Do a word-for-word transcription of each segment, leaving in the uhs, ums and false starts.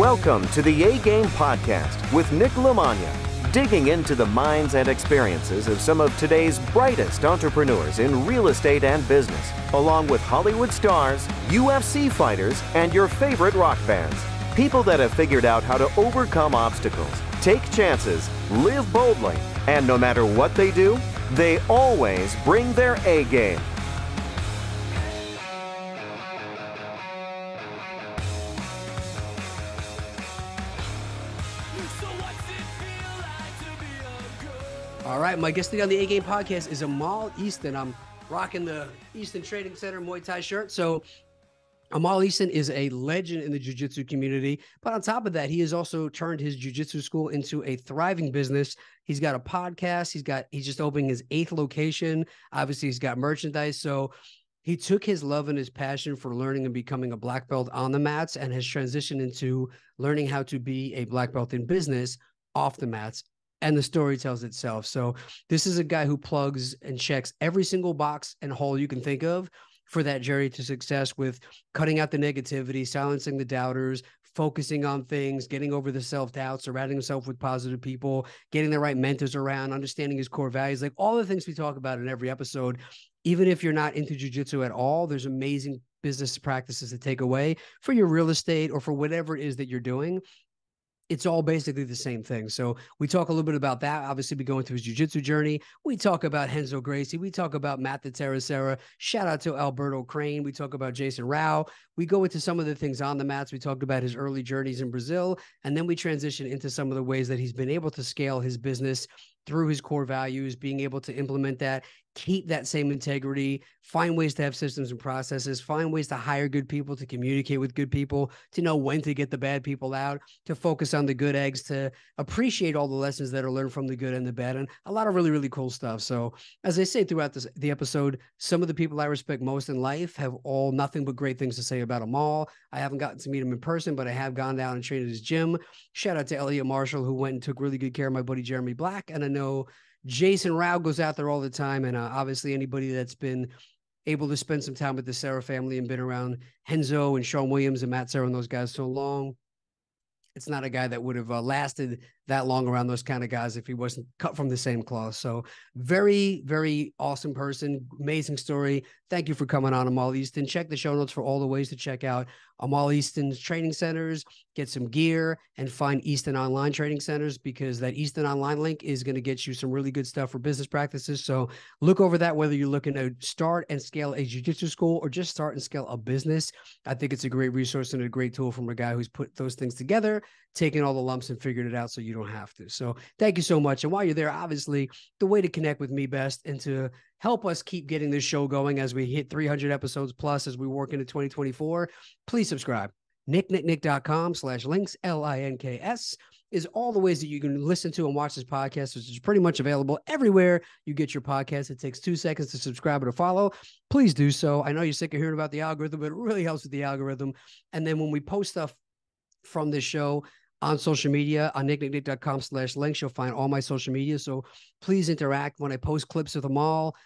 Welcome to the A Game Podcast with Nick LaMagna, digging into the minds and experiences of some of today's brightest entrepreneurs in real estate and business, along with Hollywood stars, U F C fighters, and your favorite rock bands. People that have figured out how to overcome obstacles, take chances, live boldly, and no matter what they do, they always bring their A game. All right, my guest today on the A Game Podcast is Amal Easton. I'm rocking the Easton Trading Center Muay Thai shirt. So Amal Easton is a legend in the jiu-jitsu community. But on top of that, he has also turned his jiu-jitsu school into a thriving business. He's got a podcast. He's got he's just opening his eighth location. Obviously, he's got merchandise. So he took his love and his passion for learning and becoming a black belt on the mats and has transitioned into learning how to be a black belt in business off the mats. And the story tells itself. So this is a guy who plugs and checks every single box and hole you can think of for that journey to success, with cutting out the negativity, silencing the doubters, focusing on things, getting over the self-doubt, surrounding himself with positive people, getting the right mentors around, understanding his core values, like all the things we talk about in every episode. Even if you're not into jiu-jitsu at all, there's amazing business practices to take away for your real estate or for whatever it is that you're doing. It's all basically the same thing. So we talk a little bit about that. Obviously, we go into his jiu-jitsu journey. We talk about Renzo Gracie. We talk about Matt Serra. Shout out to Alberto Crane. We talk about Jason Rao. We go into some of the things on the mats. We talked about his early journeys in Brazil. And then we transition into some of the ways that he's been able to scale his business through his core values, being able to implement that, keep that same integrity, find ways to have systems and processes, find ways to hire good people, to communicate with good people, to know when to get the bad people out, to focus on the good eggs, to appreciate all the lessons that are learned from the good and the bad, and a lot of really, really cool stuff. So as I say throughout this, the episode, some of the people I respect most in life have all nothing but great things to say about Amal. I haven't gotten to meet him in person, but I have gone down and trained at his gym. Shout out to Elliot Marshall, who went and took really good care of my buddy Jeremy Black, and I know Jason Rao goes out there all the time, and uh, obviously anybody that's been able to spend some time with the Serra family and been around Renzo and Sean Williams and Matt Serra and those guys so long, it's not a guy that would have uh, lasted that long around those kind of guys if he wasn't cut from the same cloth. So very, very awesome person, amazing story. Thank you for coming on, Amal Easton. Check the show notes for all the ways to check out Amal Easton's training centers, get some gear, and find Easton Online training centers, because that Easton Online link is going to get you some really good stuff for business practices. So look over that, whether you're looking to start and scale a jiu-jitsu school or just start and scale a business. I think it's a great resource and a great tool from a guy who's put those things together, taking all the lumps and figured it out so you don't have to. So thank you so much. And while you're there, obviously the way to connect with me best and to help us keep getting this show going as we hit three hundred episodes plus as we work into twenty twenty-four, please subscribe. nick nick nick dot com slash links, L I N K S, is all the ways that you can listen to and watch this podcast, which is pretty much available everywhere you get your podcast. It takes two seconds to subscribe or to follow. Please do so. I know you're sick of hearing about the algorithm, but it really helps with the algorithm. And then when we post stuff from this show on social media, on nick nick nick dot com slash links, you'll find all my social media. So please interact when I post clips of them all.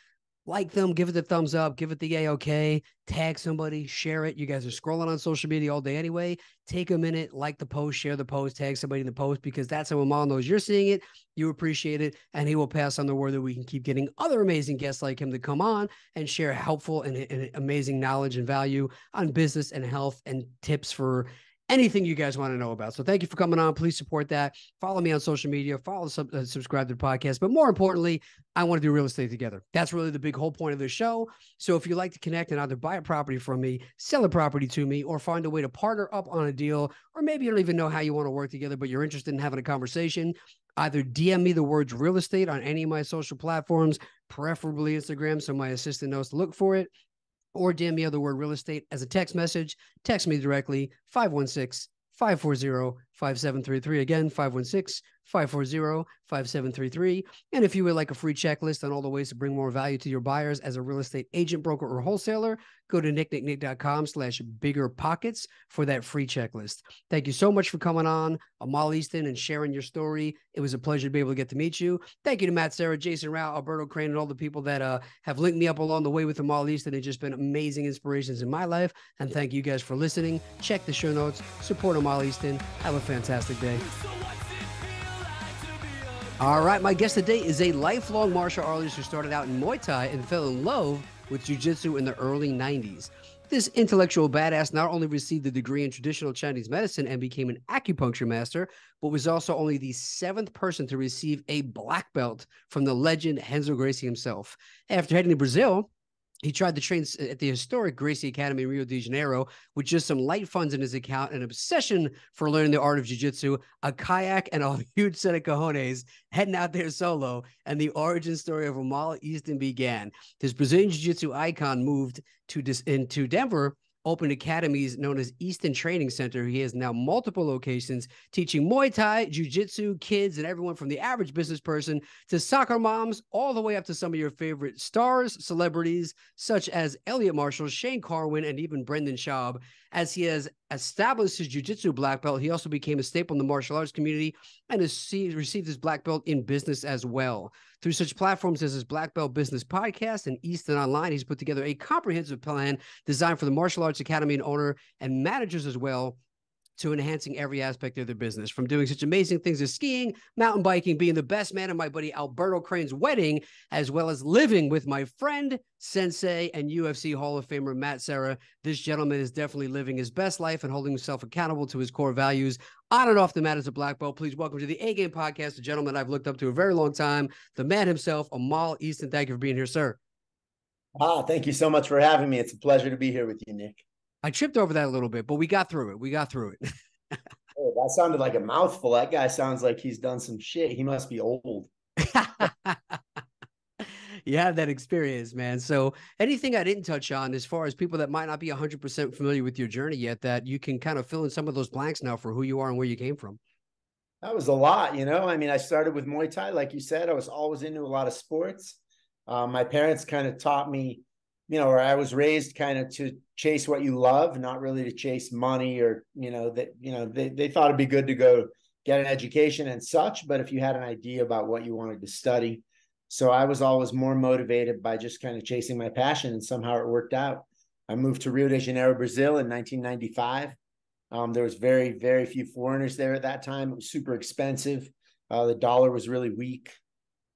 Like them, give it the thumbs up, give it the A-OK, tag somebody, share it. You guys are scrolling on social media all day anyway. Take a minute, like the post, share the post, tag somebody in the post, because that's how Amal knows you're seeing it, you appreciate it, and he will pass on the word that we can keep getting other amazing guests like him to come on and share helpful and, and amazing knowledge and value on business and health and tips for anything you guys want to know about. So thank you for coming on. Please support that. Follow me on social media. Follow, sub, uh, subscribe to the podcast. But more importantly, I want to do real estate together. That's really the big whole point of this show. So if you'd like to connect and either buy a property from me, sell a property to me, or find a way to partner up on a deal, or maybe you don't even know how you want to work together, but you're interested in having a conversation, either D M me the words real estate on any of my social platforms, preferably Instagram, so my assistant knows to look for it, or D M me the word real estate as a text message. Text me directly, five one six, five four zero, five seven three three. Again, five one six, five four zero, five seven three three. And if you would like a free checklist on all the ways to bring more value to your buyers as a real estate agent, broker, or wholesaler, go to nicknicknick.com slash bigger pockets for that free checklist. Thank you so much for coming on, Amal Easton, and sharing your story. It was a pleasure to be able to get to meet you. Thank you to Matt Serra, Jason Rao, Alberto Crane, and all the people that uh, have linked me up along the way with Amal Easton. It's just been amazing inspirations in my life. And thank you guys for listening. Check the show notes. Support Amal Easton. Have a fantastic day. All right, my guest today is a lifelong martial artist who started out in Muay Thai and fell in love with jiu-jitsu in the early nineties. This intellectual badass not only received a degree in traditional Chinese medicine and became an acupuncture master, but was also only the seventh person to receive a black belt from the legend Renzo Gracie himself. After heading to Brazil, he tried to train at the historic Gracie Academy in Rio de Janeiro with just some light funds in his account, an obsession for learning the art of jiu-jitsu, a kayak, and a huge set of cojones, heading out there solo. And the origin story of Amal Easton began. This Brazilian jiu-jitsu icon moved to dis into Denver, opened academies known as Easton Training Center. He has now multiple locations teaching Muay Thai, jiu-jitsu, kids, and everyone from the average business person to soccer moms, all the way up to some of your favorite stars, celebrities, such as Elliot Marshall, Shane Carwin, and even Brendan Schaub. As he has established his jiu-jitsu black belt, he also became a staple in the martial arts community and has received his black belt in business as well. Through such platforms as his Black Belt Business Podcast and Easton Online, he's put together a comprehensive plan designed for the martial arts academy and owner and managers as well, to enhancing every aspect of their business, from doing such amazing things as skiing, mountain biking, being the best man at my buddy Alberto Crane's wedding, as well as living with my friend, sensei, and U F C Hall of Famer Matt Serra. This gentleman is definitely living his best life and holding himself accountable to his core values on and off the mat as a black belt. Please welcome to the A Game Podcast, a gentleman I've looked up to a very long time, the man himself, Amal Easton. Thank you for being here, sir. Ah, thank you so much for having me. It's a pleasure to be here with you, Nick. I tripped over that a little bit, but we got through it. We got through it. Oh, that sounded like a mouthful. That guy sounds like he's done some shit. He must be old. You have that experience, man. So anything I didn't touch on as far as people that might not be one hundred percent familiar with your journey yet, that you can kind of fill in some of those blanks now for who you are and where you came from? That was a lot, you know? I mean, I started with Muay Thai. Like you said, I was always into a lot of sports. Uh, my parents kind of taught me, you know, or I was raised kind of to chase what you love, not really to chase money or, you know, that, you know, they, they thought it'd be good to go get an education and such, but if you had an idea about what you wanted to study. So I was always more motivated by just kind of chasing my passion, and somehow it worked out. I moved to Rio de Janeiro, Brazil in nineteen ninety-five. Um, there was very, very few foreigners there at that time. It was super expensive. Uh, the dollar was really weak.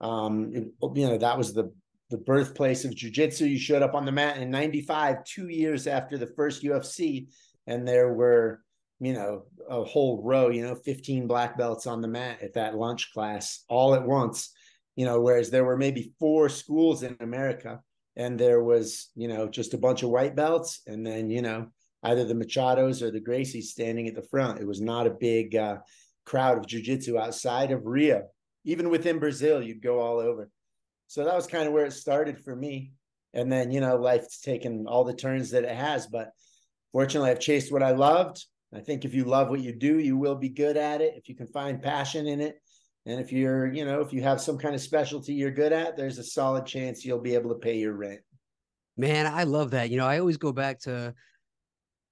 Um, it, you know, that was the the birthplace of jiu-jitsu. You showed up on the mat in ninety-five, two years after the first U F C. And there were, you know, a whole row, you know, fifteen black belts on the mat at that lunch class all at once, you know, whereas there were maybe four schools in America, and there was, you know, just a bunch of white belts. And then, you know, either the Machados or the Gracies standing at the front. It was not a big uh, crowd of jiu-jitsu outside of Rio. Even within Brazil, you'd go all over. So that was kind of where it started for me. And then, you know, life's taken all the turns that it has, but fortunately I've chased what I loved. I think if you love what you do, you will be good at it. If you can find passion in it. And if you're, you know, if you have some kind of specialty you're good at, there's a solid chance you'll be able to pay your rent. Man, I love that. You know, I always go back to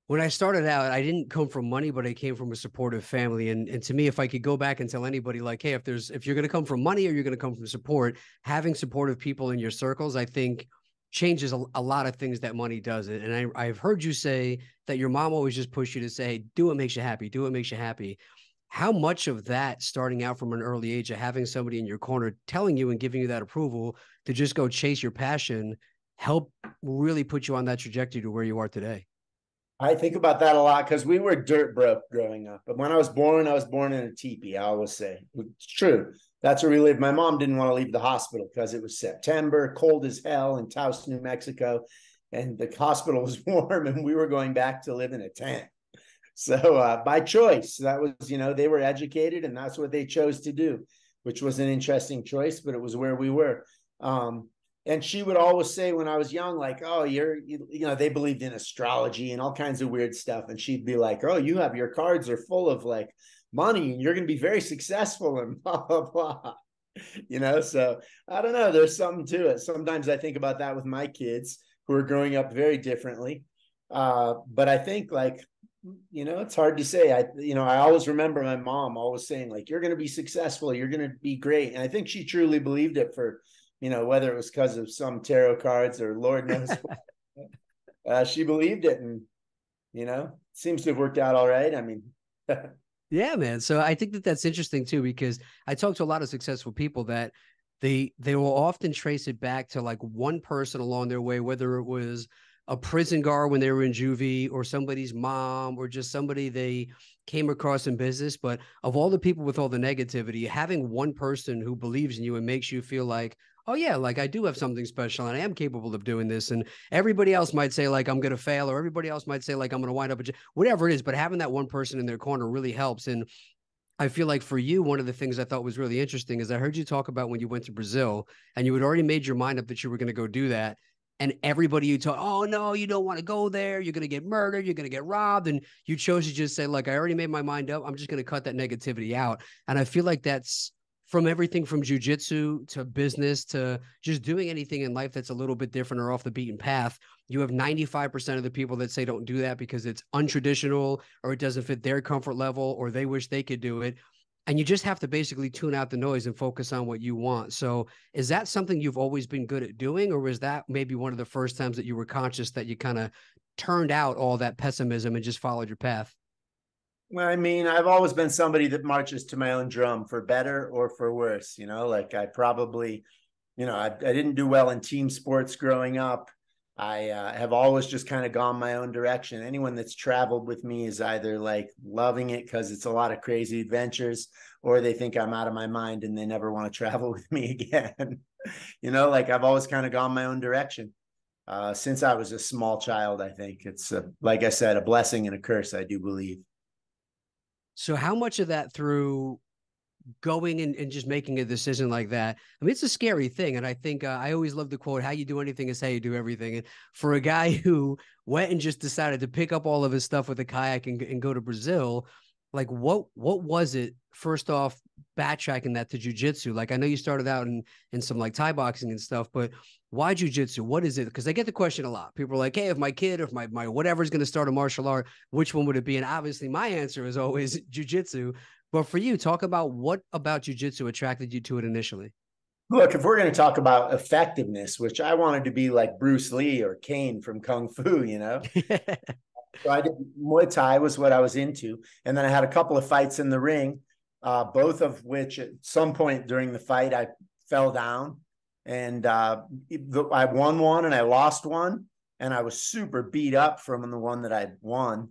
when I started out, I didn't come from money, but I came from a supportive family. And, and to me, if I could go back and tell anybody like, hey, if there's if you're going to come from money or you're going to come from support, having supportive people in your circles, I think changes a, a lot of things that money doesn't. And I, I've heard you say that your mom always just pushed you to say, do what makes you happy, do what makes you happy. How much of that, starting out from an early age of having somebody in your corner telling you and giving you that approval to just go chase your passion, help really put you on that trajectory to where you are today? I think about that a lot because we were dirt broke growing up. But when I was born, I was born in a teepee, I always say. It's true. That's where we lived. My mom didn't want to leave the hospital because it was September, cold as hell in Taos, New Mexico. And the hospital was warm, and we were going back to live in a tent. So uh, by choice, that was, you know, they were educated, and that's what they chose to do, which was an interesting choice, but it was where we were. Um And she would always say when I was young, like, oh, you're, you, you know, they believed in astrology and all kinds of weird stuff. And she'd be like, oh, you have, your cards are full of like money and you're going to be very successful and blah, blah, blah. You know, so I don't know. There's something to it. Sometimes I think about that with my kids who are growing up very differently. Uh, but I think like, you know, it's hard to say. I, you know, I always remember my mom always saying like, you're going to be successful. You're going to be great. And I think she truly believed it for, you know, whether it was because of some tarot cards or Lord knows what. Uh, she believed it, and, you know, seems to have worked out all right. I mean. Yeah, man. So I think that that's interesting too, because I talk to a lot of successful people that they, they will often trace it back to like one person along their way, whether it was a prison guard when they were in juvie or somebody's mom or just somebody they came across in business. But of all the people with all the negativity, having one person who believes in you and makes you feel like, oh yeah, like I do have something special and I am capable of doing this. And everybody else might say like, I'm going to fail, or everybody else might say like, I'm going to wind up, a whatever it is. But having that one person in their corner really helps. And I feel like for you, one of the things I thought was really interesting is I heard you talk about when you went to Brazil and you had already made your mind up that you were going to go do that. And everybody you told, oh no, you don't want to go there. You're going to get murdered. You're going to get robbed. And you chose to just say like, I already made my mind up. I'm just going to cut that negativity out. And I feel like that's, from everything from jujitsu to business to just doing anything in life that's a little bit different or off the beaten path, you have ninety-five percent of the people that say don't do that because it's untraditional or it doesn't fit their comfort level or they wish they could do it. And you just have to basically tune out the noise and focus on what you want. So is that something you've always been good at doing, or was that maybe one of the first times that you were conscious that you kind of turned out all that pessimism and just followed your path? Well, I mean, I've always been somebody that marches to my own drum, for better or for worse. You know, like I probably, you know, I, I didn't do well in team sports growing up. I uh, have always just kind of gone my own direction. Anyone that's traveled with me is either like loving it because it's a lot of crazy adventures, or they think I'm out of my mind and they never want to travel with me again. You know, like I've always kind of gone my own direction. Uh, since I was a small child, I think it's, a, like I said, a blessing and a curse, I do believe. So how much of that through going and, and just making a decision like that? I mean, it's a scary thing. And I think uh, I always love the quote, how you do anything is how you do everything. And for a guy who went and just decided to pick up all of his stuff with a kayak and, and go to Brazil, like what, what was it? First off, backtracking that to jujitsu. Like I know you started out in, in some like Thai boxing and stuff, but why jujitsu? What is it? Because I get the question a lot. People are like, hey, if my kid or if my, my whatever is going to start a martial art, which one would it be? And obviously my answer is always jujitsu. But for you, talk about what about jujitsu attracted you to it initially? Look, if we're going to talk about effectiveness, which I wanted to be like Bruce Lee or Kane from Kung Fu, you know? So I did Muay Thai was what I was into. And then I had a couple of fights in the ring. Uh, both of which at some point during the fight, I fell down and uh, I won one and I lost one. And I was super beat up from the one that I won,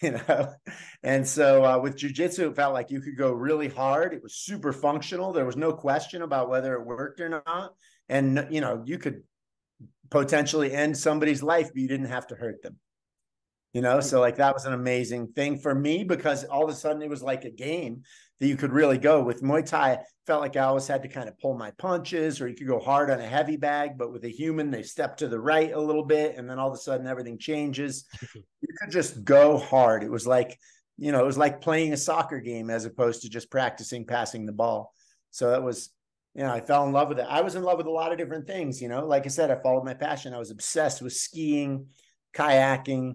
you know? And so uh, with jiu-jitsu, it felt like you could go really hard. It was super functional. There was no question about whether it worked or not. And, you know, you could potentially end somebody's life, but you didn't have to hurt them, you know? So like that was an amazing thing for me because all of a sudden it was like a game that you could really go. With Muay Thai, felt like I always had to kind of pull my punches, or you could go hard on a heavy bag, but with a human, they step to the right a little bit, and then all of a sudden everything changes. You could just go hard. It was like, you know, it was like playing a soccer game as opposed to just practicing passing the ball. So that was, you know, I fell in love with it. I was in love with a lot of different things, you know. Like I said, I followed my passion. I was obsessed with skiing, kayaking,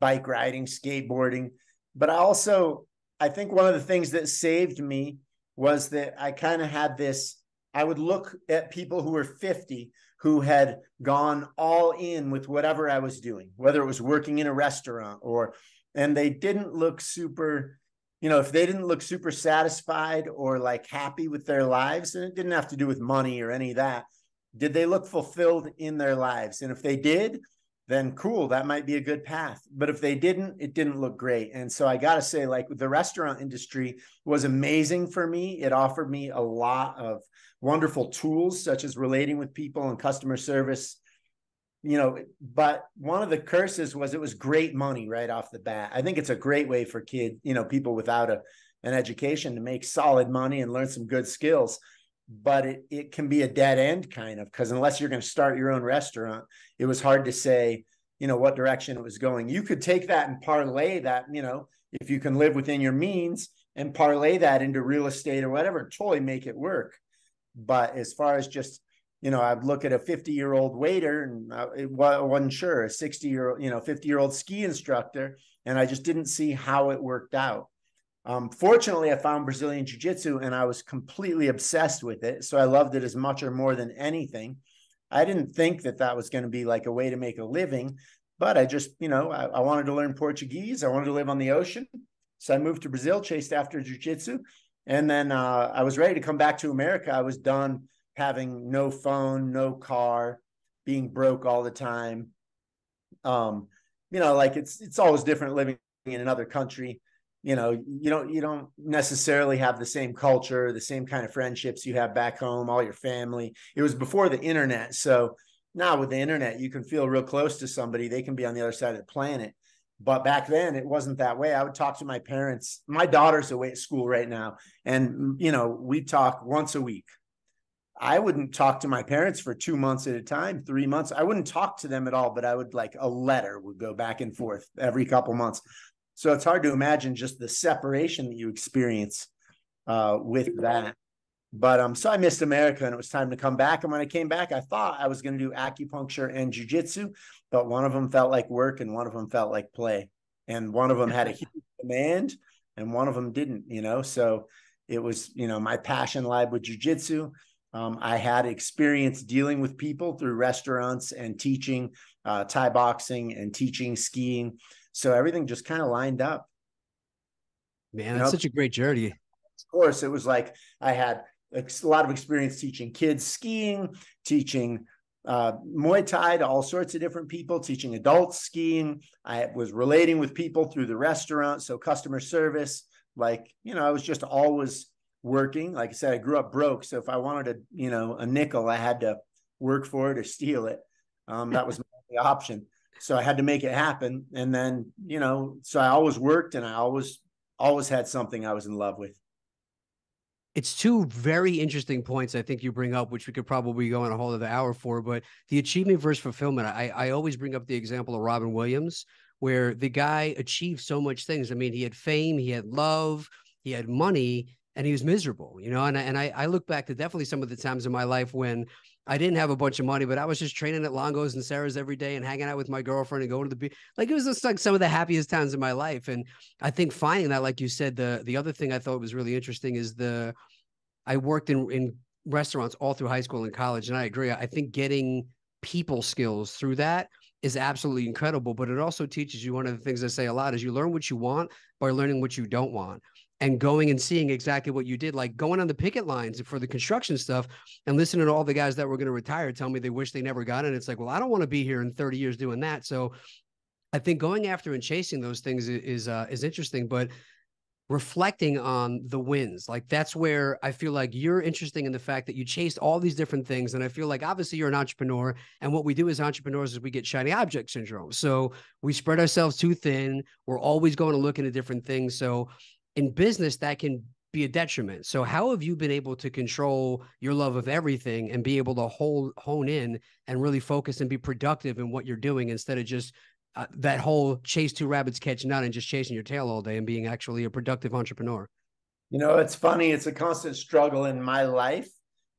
bike riding, skateboarding, but I also... I think one of the things that saved me was that I kind of had this, I would look at people who were fifty who had gone all in with whatever I was doing, whether it was working in a restaurant or, and they didn't look super, you know, if they didn't look super satisfied or like happy with their lives, and it didn't have to do with money or any of that, did they look fulfilled in their lives? And if they did, then cool, that might be a good path. But if they didn't, it didn't look great. And so I got to say, like, the restaurant industry was amazing for me. It offered me a lot of wonderful tools, such as relating with people and customer service, you know, but one of the curses was it was great money right off the bat. I think it's a great way for kids, you know, people without a, an education to make solid money and learn some good skills. But it, it can be a dead end kind of, because unless you're going to start your own restaurant, it was hard to say, you know, what direction it was going. You could take that and parlay that, you know, if you can live within your means and parlay that into real estate or whatever, totally make it work. But as far as just, you know, I'd look at a fifty year old waiter and I wasn't sure, a sixty year old, you know, fifty year old ski instructor. And I just didn't see how it worked out. Um, fortunately, I found Brazilian Jiu-Jitsu and I was completely obsessed with it. So I loved it as much or more than anything. I didn't think that that was going to be like a way to make a living, but I just, you know, I, I wanted to learn Portuguese. I wanted to live on the ocean. So I moved to Brazil, chased after Jiu-Jitsu. And then uh, I was ready to come back to America. I was done having no phone, no car, being broke all the time. Um, you know, like it's, it's always different living in another country. You know, you don't, you don't necessarily have the same culture, the same kind of friendships you have back home, all your family. It was before the internet. So now with the internet, you can feel real close to somebody. They can be on the other side of the planet. But back then it wasn't that way. I would talk to my parents. My daughter's away at school right now. And, you know, we talk once a week. I wouldn't talk to my parents for two months at a time, three months. I wouldn't talk to them at all, but I would, like, a letter would go back and forth every couple months. So it's hard to imagine just the separation that you experience uh, with that. But um, so I missed America and it was time to come back. And when I came back, I thought I was going to do acupuncture and jiu-jitsu, but one of them felt like work and one of them felt like play. And one of them had a huge demand and one of them didn't, you know? So it was, you know, my passion lied with jiu-jitsu. Um, I had experience dealing with people through restaurants and teaching uh, Thai boxing and teaching skiing. So everything just kind of lined up. Man, that's such a great journey. Of course, it was like I had a lot of experience teaching kids skiing, teaching uh, Muay Thai to all sorts of different people, teaching adults skiing. I was relating with people through the restaurant. So customer service, like, you know, I was just always working. Like I said, I grew up broke. So if I wanted a, you know, a nickel, I had to work for it or steal it. Um, that was my only option. So I had to make it happen. And then, you know, so I always worked and I always, always had something I was in love with. It's two very interesting points I think you bring up, which we could probably go on a whole other hour for, but the achievement versus fulfillment. I, I always bring up the example of Robin Williams, where the guy achieved so much things. I mean, he had fame, he had love, he had money, and he was miserable, you know? And, and I, I look back to definitely some of the times in my life when I didn't have a bunch of money, but I was just training at Longo's and Sarah's every day and hanging out with my girlfriend and going to the beach. Like, it was just like some of the happiest times in my life. And I think finding that, like you said, the the other thing I thought was really interesting is the, I worked in, in restaurants all through high school and college. And I agree. I think getting people skills through that is absolutely incredible, but it also teaches you, one of the things I say a lot is you learn what you want by learning what you don't want. And going and seeing exactly what you did, like going on the picket lines for the construction stuff and listening to all the guys that were going to retire tell me they wish they never got in. It's like, well, I don't want to be here in thirty years doing that. So I think going after and chasing those things is uh, is interesting, but reflecting on the wins, like that's where I feel like you're interesting in the fact that you chased all these different things. And I feel like obviously you're an entrepreneur, and what we do as entrepreneurs is we get shiny object syndrome. So we spread ourselves too thin. We're always going to look into different things. So in business, that can be a detriment. So how have you been able to control your love of everything and be able to hold, hone in and really focus and be productive in what you're doing, instead of just uh, that whole chase two rabbits, catch none, and just chasing your tail all day and being actually a productive entrepreneur? You know, it's funny. It's a constant struggle in my life,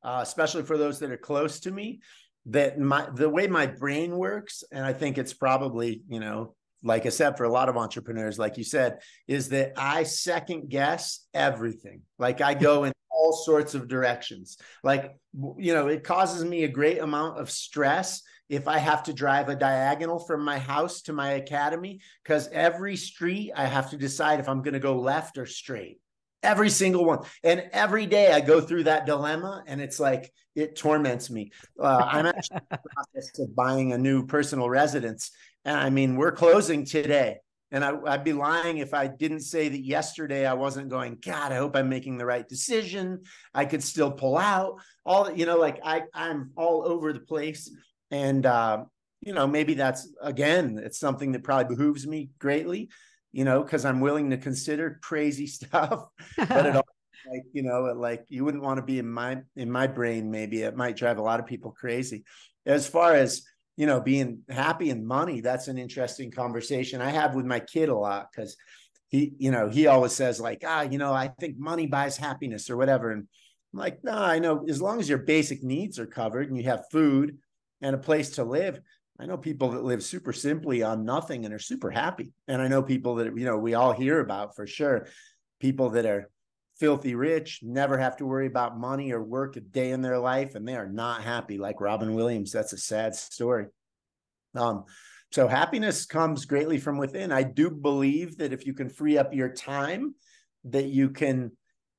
uh, especially for those that are close to me, that my, the way my brain works, and I think it's probably, you know, like I said, for a lot of entrepreneurs, like you said, is that I second guess everything. Like I go in all sorts of directions. Like, you know, it causes me a great amount of stress if I have to drive a diagonal from my house to my academy, because every street I have to decide if I'm going to go left or straight. Every single one. And every day I go through that dilemma, and it's like, it torments me. Uh, I'm actually in the process of buying a new personal residence. And I mean, we're closing today. And I, I'd be lying if I didn't say that yesterday I wasn't going, God, I hope I'm making the right decision. I could still pull out. All, you know, like I, I'm all over the place. And, uh, you know, maybe that's, again, it's something that probably behooves me greatly, you know, because I'm willing to consider crazy stuff. But it all, like, you know, like you wouldn't want to be in my, in my brain, maybe. It might drive a lot of people crazy. As far as, you know, being happy and money, that's an interesting conversation I have with my kid a lot, because he, you know, he always says like, ah, you know, I think money buys happiness or whatever. And I'm like, no, I know as long as your basic needs are covered and you have food and a place to live. I know people that live super simply on nothing and are super happy. And I know people that, you know, we all hear about for sure, people that are filthy rich, never have to worry about money or work a day in their life. And they are not happy, like Robin Williams. That's a sad story. Um, so happiness comes greatly from within. I do believe that if you can free up your time, that you can,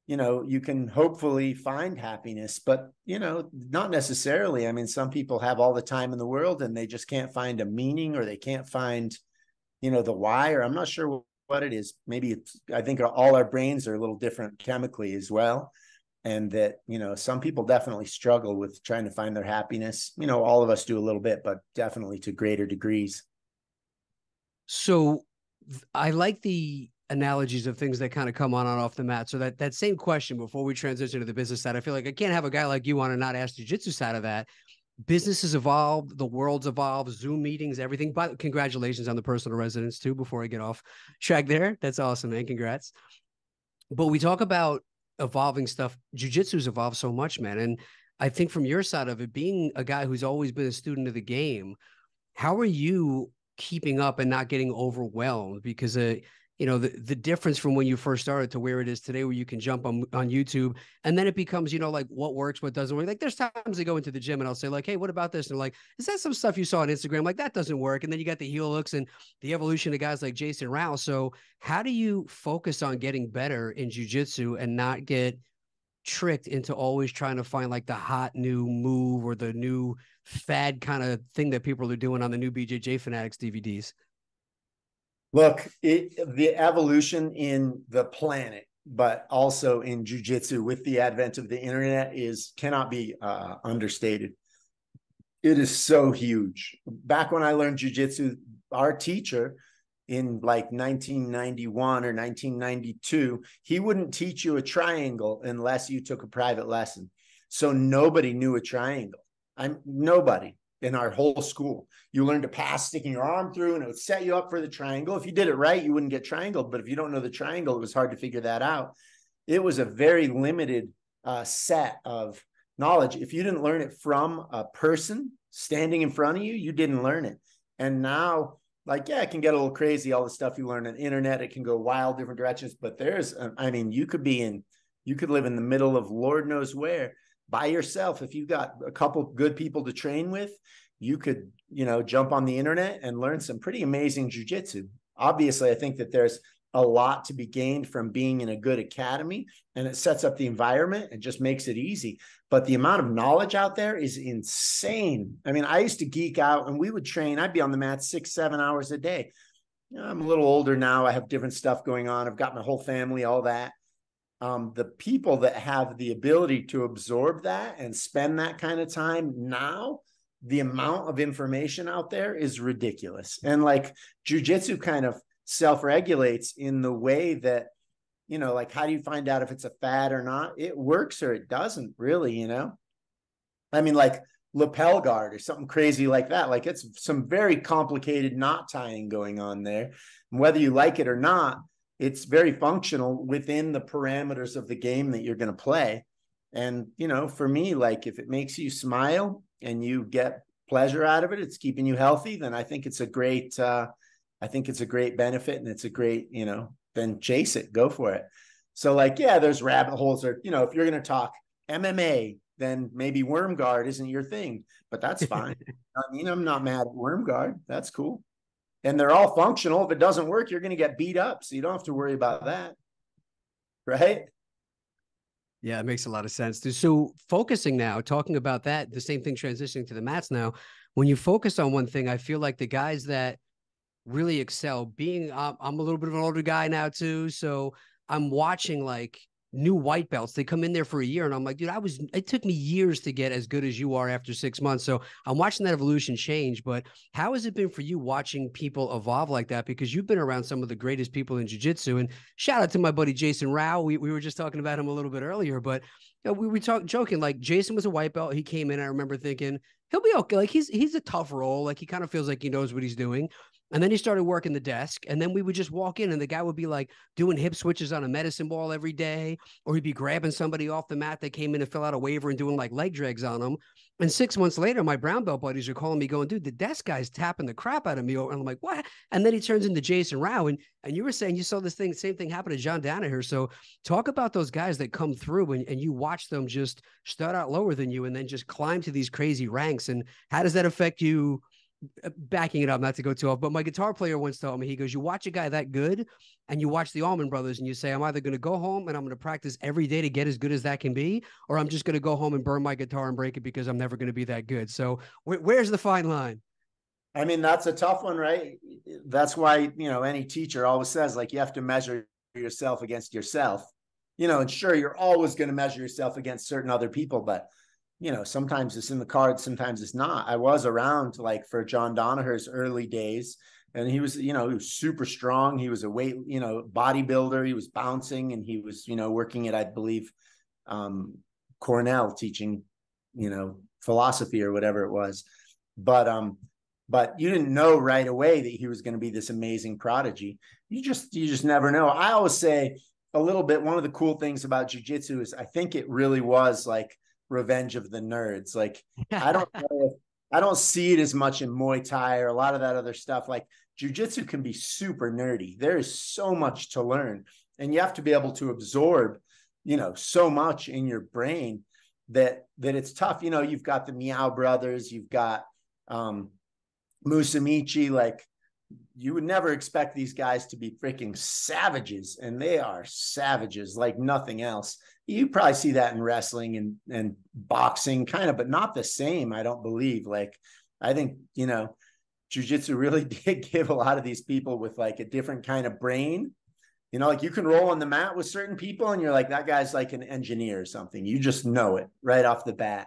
you know, you can hopefully find happiness, but, you know, not necessarily. I mean, some people have all the time in the world and they just can't find a meaning, or they can't find, you know, the why, or I'm not sure what it is. Maybe it's, I think all our brains are a little different chemically as well. And that, you know, some people definitely struggle with trying to find their happiness. You know, all of us do a little bit, but definitely to greater degrees. So I like the analogies of things that kind of come on and off the mat. So that, that same question before we transition to the business side, I feel like I can't have a guy like you on and not ask jiu-jitsu side of that. Business has evolved. The world's evolved. Zoom meetings, everything. But congratulations on the personal residence too, before I get off track there. That's awesome, man. Congrats. But we talk about evolving stuff. Jiu-jitsu's evolved so much, man. And I think from your side of it, being a guy who's always been a student of the game, how are you keeping up and not getting overwhelmed? Because uh, you know, the, the difference from when you first started to where it is today, where you can jump on, on YouTube, and then it becomes, you know, like what works, what doesn't work. Like there's times I go into the gym and I'll say like, hey, what about this? And they're like, is that some stuff you saw on Instagram? Like that doesn't work. And then you got the heel hooks and the evolution of guys like Jason Rao. So how do you focus on getting better in jiu-jitsu and not get tricked into always trying to find like the hot new move or the new fad kind of thing that people are doing on the new B J J Fanatics D V Ds? Look, it, the evolution in the planet, but also in jiu-jitsu with the advent of the internet is cannot be uh, understated. It is so huge. Back when I learned jiu-jitsu, our teacher in like nineteen ninety-one or nineteen ninety-two, he wouldn't teach you a triangle unless you took a private lesson. So nobody knew a triangle. I'm nobody. In our whole school, you learn to pass sticking your arm through, and it would set you up for the triangle. If you did it right, you wouldn't get triangled. But if you don't know the triangle, it was hard to figure that out. It was a very limited uh, set of knowledge. If you didn't learn it from a person standing in front of you, you didn't learn it. And now, like, yeah, it can get a little crazy. All the stuff you learn on the internet, it can go wild, different directions. But there's, I mean, you could be in, you could live in the middle of Lord knows where. By yourself, if you've got a couple good people to train with, you could, you know, jump on the internet and learn some pretty amazing jiu-jitsu. Obviously, I think that there's a lot to be gained from being in a good academy, and it sets up the environment and just makes it easy. But the amount of knowledge out there is insane. I mean, I used to geek out and we would train. I'd be on the mat six, seven hours a day. I'm a little older now. I have different stuff going on. I've got my whole family, all that. Um, the people that have the ability to absorb that and spend that kind of time now, the amount of information out there is ridiculous. And like jiu-jitsu kind of self-regulates in the way that, you know, like how do you find out if it's a fad or not? It works or it doesn't really, you know? I mean, like lapel guard or something crazy like that. Like it's some very complicated knot tying going on there. And whether you like it or not, it's very functional within the parameters of the game that you're going to play. And, you know, for me, like if it makes you smile and you get pleasure out of it, it's keeping you healthy, then I think it's a great, uh, I think it's a great benefit, and it's a great, you know, then chase it, go for it. So like, yeah, there's rabbit holes, or, you know, if you're going to talk M M A, then maybe Worm Guard isn't your thing, but that's fine. I mean, I'm not mad at Worm Guard. That's cool. And they're all functional. If it doesn't work, you're going to get beat up. So you don't have to worry about that. Right? Yeah, it makes a lot of sense. So focusing now, talking about that, the same thing transitioning to the mats now. When you focus on one thing, I feel like the guys that really excel, being uh, I'm a little bit of an older guy now too. So I'm watching like new white belts. They come in there for a year and I'm like, dude, I was, it took me years to get as good as you are after six months. So I'm watching that evolution change, but how has it been for you watching people evolve like that? Because you've been around some of the greatest people in jiu-jitsu, and shout out to my buddy, Jason Rao. We, we were just talking about him a little bit earlier, but you know, we were talking, joking, like Jason was a white belt. He came in, I remember thinking he'll be okay. Like he's, he's a tough role. Like he kind of feels like he knows what he's doing. And then he started working the desk, and then we would just walk in, and the guy would be like doing hip switches on a medicine ball every day, or he'd be grabbing somebody off the mat that came in to fill out a waiver and doing like leg drags on them. And six months later, my brown belt buddies are calling me going, dude, the desk guy's tapping the crap out of me. And I'm like, what? And then he turns into Jason Rao. And, and you were saying you saw this thing, same thing happen to John Danaher. So talk about those guys that come through and, and you watch them just start out lower than you and then just climb to these crazy ranks. And how does that affect you? Backing it up, not to go too off, but my guitar player once told me, he goes, you watch a guy that good and you watch the Allman Brothers and you say, I'm either going to go home and I'm going to practice every day to get as good as that can be, or I'm just going to go home and burn my guitar and break it because I'm never going to be that good. So wh- where's the fine line? I mean, that's a tough one, right? That's why, you know, any teacher always says, like, you have to measure yourself against yourself, you know, and sure, you're always going to measure yourself against certain other people, but you know, sometimes it's in the cards, sometimes it's not. I was around like for John Danaher's early days, and he was, you know, he was super strong. He was a weight, you know, bodybuilder. He was bouncing, and he was, you know, working at, I believe, um, Cornell, teaching, you know, philosophy or whatever it was. But, um, but you didn't know right away that he was going to be this amazing prodigy. You just, you just never know. I always say a little bit, one of the cool things about jiu-jitsu is I think it really was like revenge of the nerds. Like, I don't know if, I don't see it as much in Muay Thai or a lot of that other stuff. Like, jiu-jitsu can be super nerdy. There is so much to learn, and you have to be able to absorb, you know, so much in your brain that, that it's tough. You know, you've got the Miyao Brothers, you've got um, Musumeci. Like, you would never expect these guys to be freaking savages, and they are savages like nothing else. You probably see that in wrestling and, and boxing kind of, but not the same, I don't believe. Like, I think, you know, jiu-jitsu really did give a lot of these people with like a different kind of brain, you know, like you can roll on the mat with certain people and you're like, that guy's like an engineer or something. You just know it right off the bat.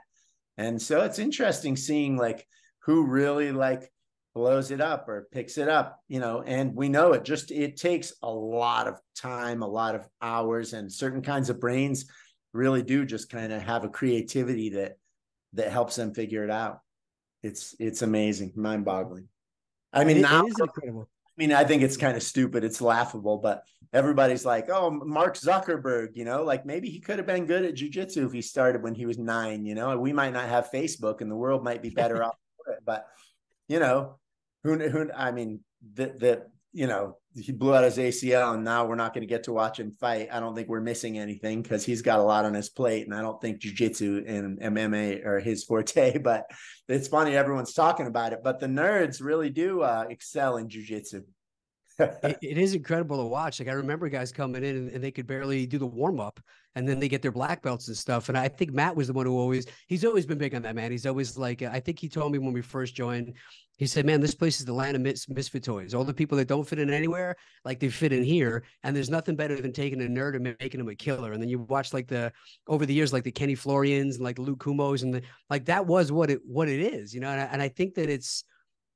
And so it's interesting seeing like who really like blows it up or picks it up, you know, and we know it just, it takes a lot of time, a lot of hours, and certain kinds of brains really do just kind of have a creativity that, that helps them figure it out. It's, it's amazing. Mind boggling. I mean, it, now, it is incredible. I mean, I think it's kind of stupid. It's laughable, but everybody's like, oh, Mark Zuckerberg, you know, like maybe he could have been good at jiu-jitsu if he started when he was nine, you know, and we might not have Facebook and the world might be better off for it, but you know, Who, who, I mean, that, that, you know, he blew out his A C L and now we're not going to get to watch him fight. I don't think we're missing anything because he's got a lot on his plate, and I don't think jiu-jitsu and M M A are his forte, but it's funny. Everyone's talking about it, but the nerds really do uh, excel in jiu-jitsu. it, it is incredible to watch. Like, I remember guys coming in and, and they could barely do the warm up, and then they get their black belts and stuff. And I think Matt was the one who always, he's always been big on that, man. He's always like, I think he told me when we first joined, he said, man, this place is the land of mis- misfit toys. All the people that don't fit in anywhere, like they fit in here. And there's nothing better than taking a nerd and making him a killer. And then you watch like the, over the years, like the Kenny Florians and like Luke Kumos and the, like, that was what it, what it is, you know? And I, and I think that it's,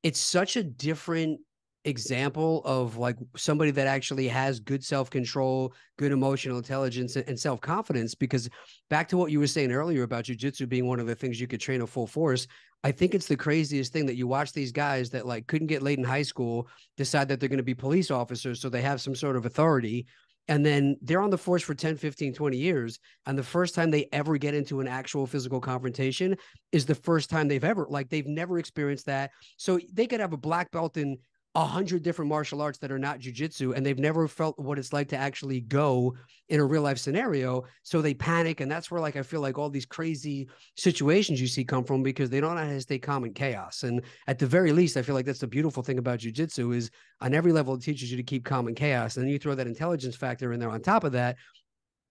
it's such a different example of like somebody that actually has good self-control, good emotional intelligence, and self-confidence, because back to what you were saying earlier about jiu-jitsu being one of the things you could train at full force. I think it's the craziest thing that you watch these guys that like couldn't get laid in high school, decide that they're going to be police officers. So they have some sort of authority, and then they're on the force for ten, fifteen, twenty years. And the first time they ever get into an actual physical confrontation is the first time they've ever, like, they've never experienced that. So they could have a black belt in a hundred different martial arts that are not jiu-jitsu, and they've never felt what it's like to actually go in a real life scenario. So they panic. And that's where, like, I feel like all these crazy situations you see come from, because they don't know how to stay calm in chaos. And at the very least, I feel like that's the beautiful thing about jiu-jitsu is on every level, it teaches you to keep calm in chaos. And then you throw that intelligence factor in there on top of that.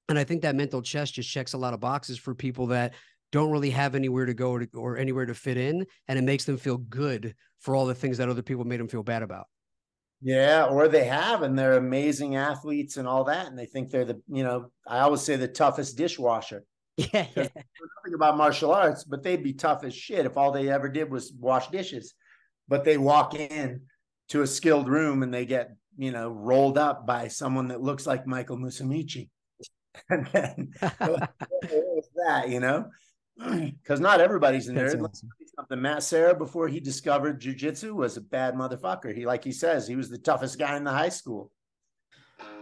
And I think that mental chess just checks a lot of boxes for people that don't really have anywhere to go or, to, or anywhere to fit in. And it makes them feel good for all the things that other people made them feel bad about. Yeah. Or they have, and they're amazing athletes and all that. And they think they're the, you know, I always say the toughest dishwasher. Yeah. They know nothing about martial arts, but they'd be tough as shit if all they ever did was wash dishes. But they walk in to a skilled room and they get, you know, rolled up by someone that looks like Michael Musumeci. And then what was that, you know? Because not everybody's a nerd. Awesome. something. Matt Serra, before he discovered jiu-jitsu, was a bad motherfucker. He, like he says, he was the toughest guy in the high school.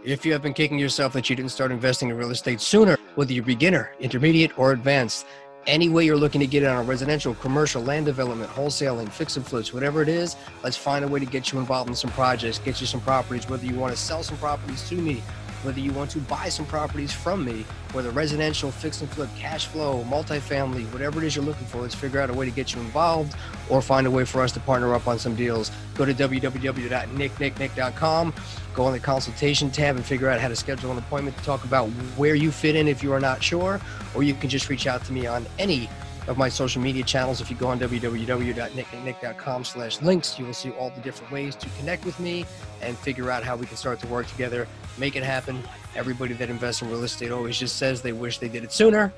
If you have been kicking yourself that you didn't start investing in real estate sooner, whether you're beginner, intermediate, or advanced, any way you're looking to get in on residential, commercial, land development, wholesaling, fix and flips, whatever it is, let's find a way to get you involved in some projects, get you some properties, whether you want to sell some properties to me, whether you want to buy some properties from me, whether residential, fix and flip, cash flow, multifamily, whatever it is you're looking for, let's figure out a way to get you involved or find a way for us to partner up on some deals. Go to w w w dot nick nick nick dot com, go on the consultation tab and figure out how to schedule an appointment to talk about where you fit in if you are not sure, or you can just reach out to me on any of my social media channels. If you go on w w w dot nick nick nick dot com slash links, you will see all the different ways to connect with me and figure out how we can start to work together, make it happen. Everybody that invests in real estate always just says they wish they did it sooner.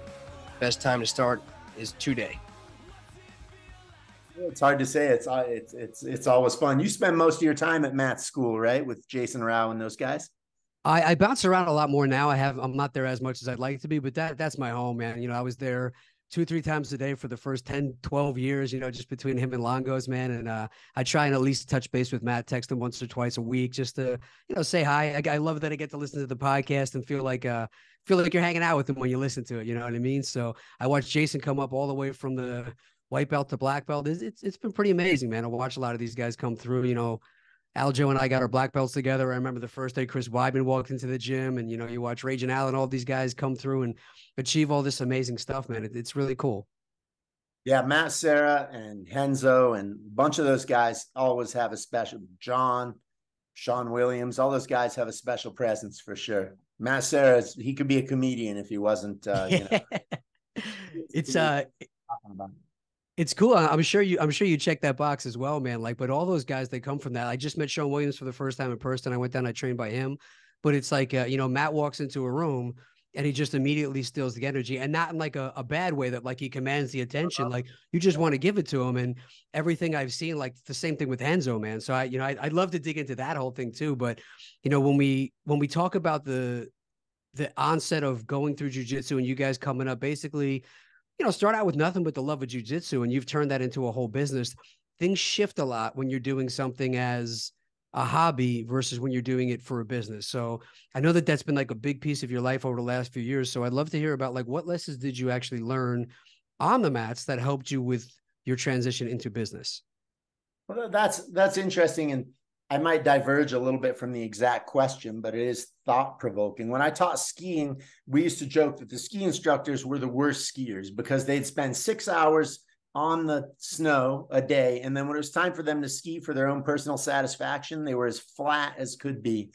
Best time to start is today. It's hard to say. It's, it's, it's, it's always fun. You spend most of your time at Matt's school, right? With Jason Rao and those guys. I, I bounce around a lot more now. I have, I'm not there as much as I'd like to be, but that that's my home, man. You know, I was there two, three times a day for the first ten, twelve years, you know, just between him and Longo's, man. And uh, I try and at least touch base with Matt, text him once or twice a week just to, you know, say hi. I, I love that I get to listen to the podcast and feel like, uh, feel like you're hanging out with him when you listen to it. You know what I mean? So I watched Jason come up all the way from the white belt to black belt. It's, it's, it's been pretty amazing, man. I watch a lot of these guys come through, you know. Al Joe and I got our black belts together. I remember the first day Chris Weidman walked into the gym, and, you know, you watch Raging Al and all these guys come through and achieve all this amazing stuff, man. It, it's really cool. Yeah. Matt Serra and Renzo and a bunch of those guys always have a special, John, Sean Williams, all those guys have a special presence for sure. Matt Serra, he could be a comedian if he wasn't, uh, you know, it's uh, talking about it. It's cool. I'm sure you, I'm sure you check that box as well, man. Like, but all those guys, they come from that. I just met Sean Williams for the first time in person. I went down, I trained by him, but it's like, uh, you know, Matt walks into a room and he just immediately steals the energy, and not in like a, a bad way that like he commands the attention. Like you just want to give it to him. And everything I've seen, like the same thing with Renzo, man. So I, you know, I, I'd love to dig into that whole thing too. But you know, when we, when we talk about the, the onset of going through jiu-jitsu and you guys coming up, basically, you know, start out with nothing but the love of jiu-jitsu, and you've turned that into a whole business. Things shift a lot when you're doing something as a hobby versus when you're doing it for a business. So I know that that's been like a big piece of your life over the last few years. So I'd love to hear about like what lessons did you actually learn on the mats that helped you with your transition into business? Well, that's, that's interesting. And I might diverge a little bit from the exact question, but it is thought-provoking. When I taught skiing, we used to joke that the ski instructors were the worst skiers because they'd spend six hours on the snow a day, and then when it was time for them to ski for their own personal satisfaction, they were as flat as could be.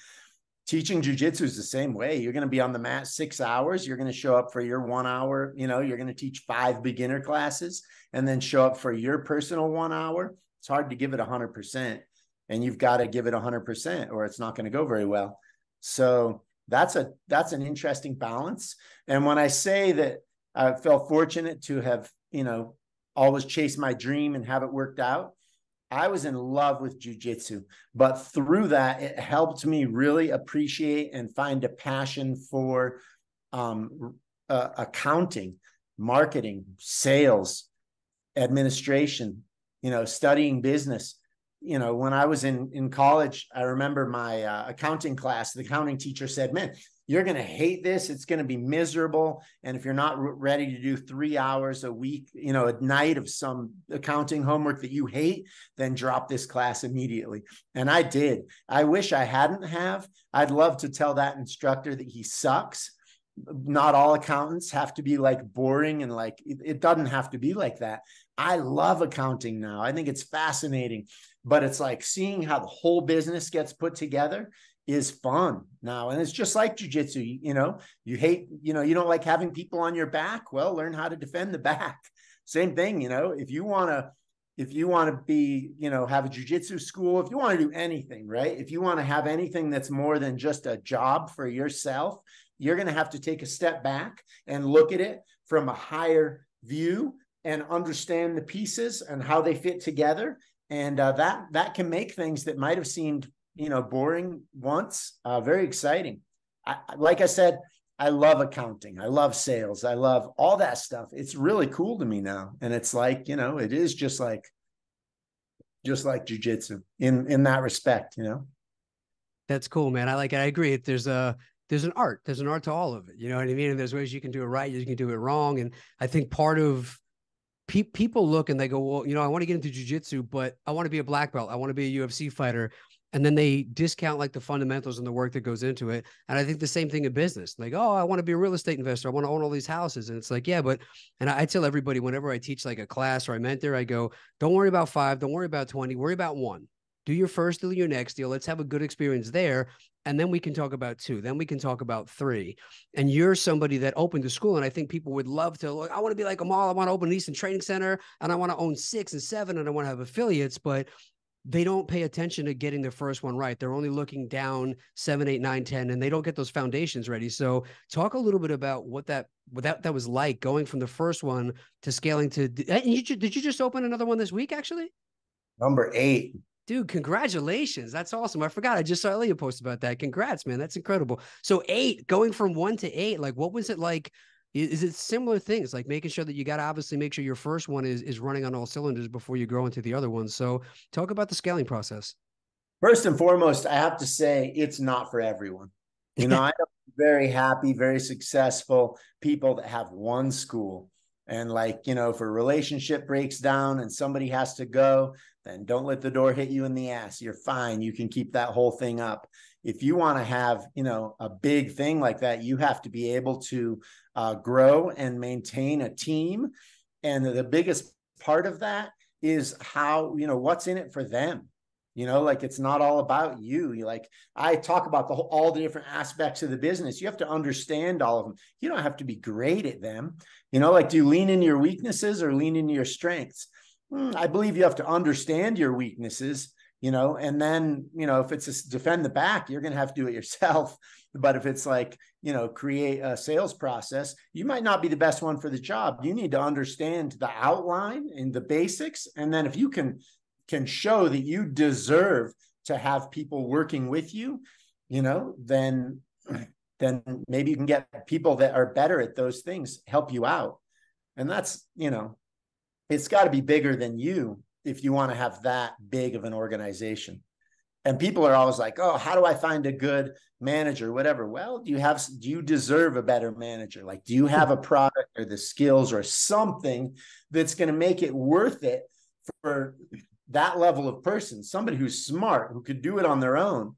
Teaching jiu-jitsu is the same way. You're going to be on the mat six hours. You're going to show up for your one hour. You know, you're going to teach five beginner classes and then show up for your personal one hour. It's hard to give it one hundred percent. And you've got to give it one hundred percent or it's not going to go very well. So that's a that's an interesting balance. And when I say that I felt fortunate to have, you know, always chased my dream and have it worked out, I was in love with jiu-jitsu. But through that, it helped me really appreciate and find a passion for um, uh, accounting, marketing, sales, administration, you know, studying business. You know, when I was in, in college, I remember my uh, accounting class, the accounting teacher said, man, you're going to hate this. It's going to be miserable. And if you're not ready to do three hours a week, you know, at night of some accounting homework that you hate, then drop this class immediately. And I did. I wish I hadn't have. I'd love to tell that instructor that he sucks. Not all accountants have to be like boring and like, it, it doesn't have to be like that. I love accounting now. I think it's fascinating, but it's like seeing how the whole business gets put together is fun now. And it's just like jiu-jitsu, you, you know, you hate, you know, you don't like having people on your back. Well, learn how to defend the back. Same thing. You know, if you want to, if you want to be, you know, have a jiu-jitsu school, if you want to do anything, right? If you want to have anything that's more than just a job for yourself, you're going to have to take a step back and look at it from a higher view and understand the pieces and how they fit together. And uh, that that can make things that might have seemed, you know, boring once, uh, very exciting. I, like I said, I love accounting. I love sales. I love all that stuff. It's really cool to me now. And it's like, you know, it is just like, just like jiu-jitsu in, in that respect, you know? That's cool, man. I like it. I agree. There's a, there's an art, there's an art to all of it. You know what I mean? And there's ways you can do it right. You can do it wrong. And I think part of pe- people look and they go, well, you know, I want to get into jiu-jitsu, but I want to be a black belt. I want to be a U F C fighter. And then they discount like the fundamentals and the work that goes into it. And I think the same thing in business, like, oh, I want to be a real estate investor. I want to own all these houses. And it's like, yeah, but, and I, I tell everybody whenever I teach like a class or I mentor, I go, don't worry about five, don't worry about twenty, worry about one. Do your first deal, your next deal. Let's have a good experience there. And then we can talk about two. Then we can talk about three. And you're somebody that opened the school. And I think people would love to, like, I want to be like Amal. I want to open an Easton Training Center and I want to own six and seven and I want to have affiliates, but they don't pay attention to getting the first one right. They're only looking down seven, eight, nine, ten, and they don't get those foundations ready. So talk a little bit about what that, what that, that was like going from the first one to scaling to, and you, did you just open another one this week, actually? Number eight. Dude, congratulations. That's awesome. I forgot. I just saw Elliot post about that. Congrats, man. That's incredible. So eight, going from one to eight, like what was it like? Is it similar things like making sure that you got to obviously make sure your first one is, is running on all cylinders before you grow into the other ones? So talk about the scaling process. First and foremost, I have to say it's not for everyone. You know, I know very happy, very successful people that have one school. And like, you know, if a relationship breaks down and somebody has to go, then don't let the door hit you in the ass. You're fine. You can keep that whole thing up. If you want to have, you know, a big thing like that, you have to be able to uh, grow and maintain a team. And the biggest part of that is how, you know, what's in it for them. You know, like it's not all about you. You like I talk about the whole, all the different aspects of the business. You have to understand all of them. You don't have to be great at them. You know, like do you lean into your weaknesses or lean into your strengths? Mm, I believe you have to understand your weaknesses, you know, and then, you know, if it's just defend the back, you're going to have to do it yourself. But if it's like, you know, create a sales process, you might not be the best one for the job. You need to understand the outline and the basics. And then if you can, can show that you deserve to have people working with you, you know, then, then maybe you can get people that are better at those things, help you out. And that's, you know, it's got to be bigger than you if you want to have that big of an organization. And people are always like, oh, how do I find a good manager, whatever? Well, do you have, do you deserve a better manager? Like, do you have a product or the skills or something that's going to make it worth it for that level of person, somebody who's smart, who could do it on their own,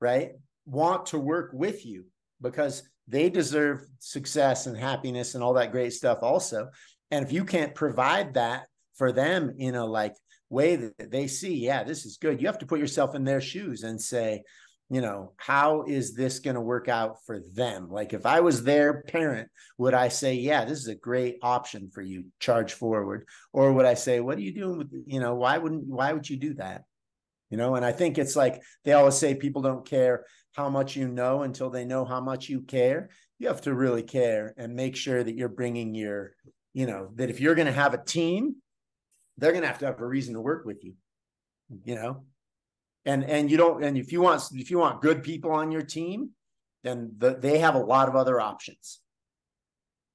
right? Want to work with you because they deserve success and happiness and all that great stuff also. And if you can't provide that for them in a like way that they see, yeah, this is good. You have to put yourself in their shoes and say, you know, how is this going to work out for them? Like if I was their parent, would I say, yeah, this is a great option for you, charge forward? Or would I say, what are you doing with, you know, why wouldn't, why would you do that? You know, and I think it's like, they always say people don't care how much you know until they know how much you care. You have to really care and make sure that you're bringing your, you know, that if you're going to have a team, they're going to have to have a reason to work with you, you know? And, and you don't, and if you want, if you want good people on your team, then the, they have a lot of other options.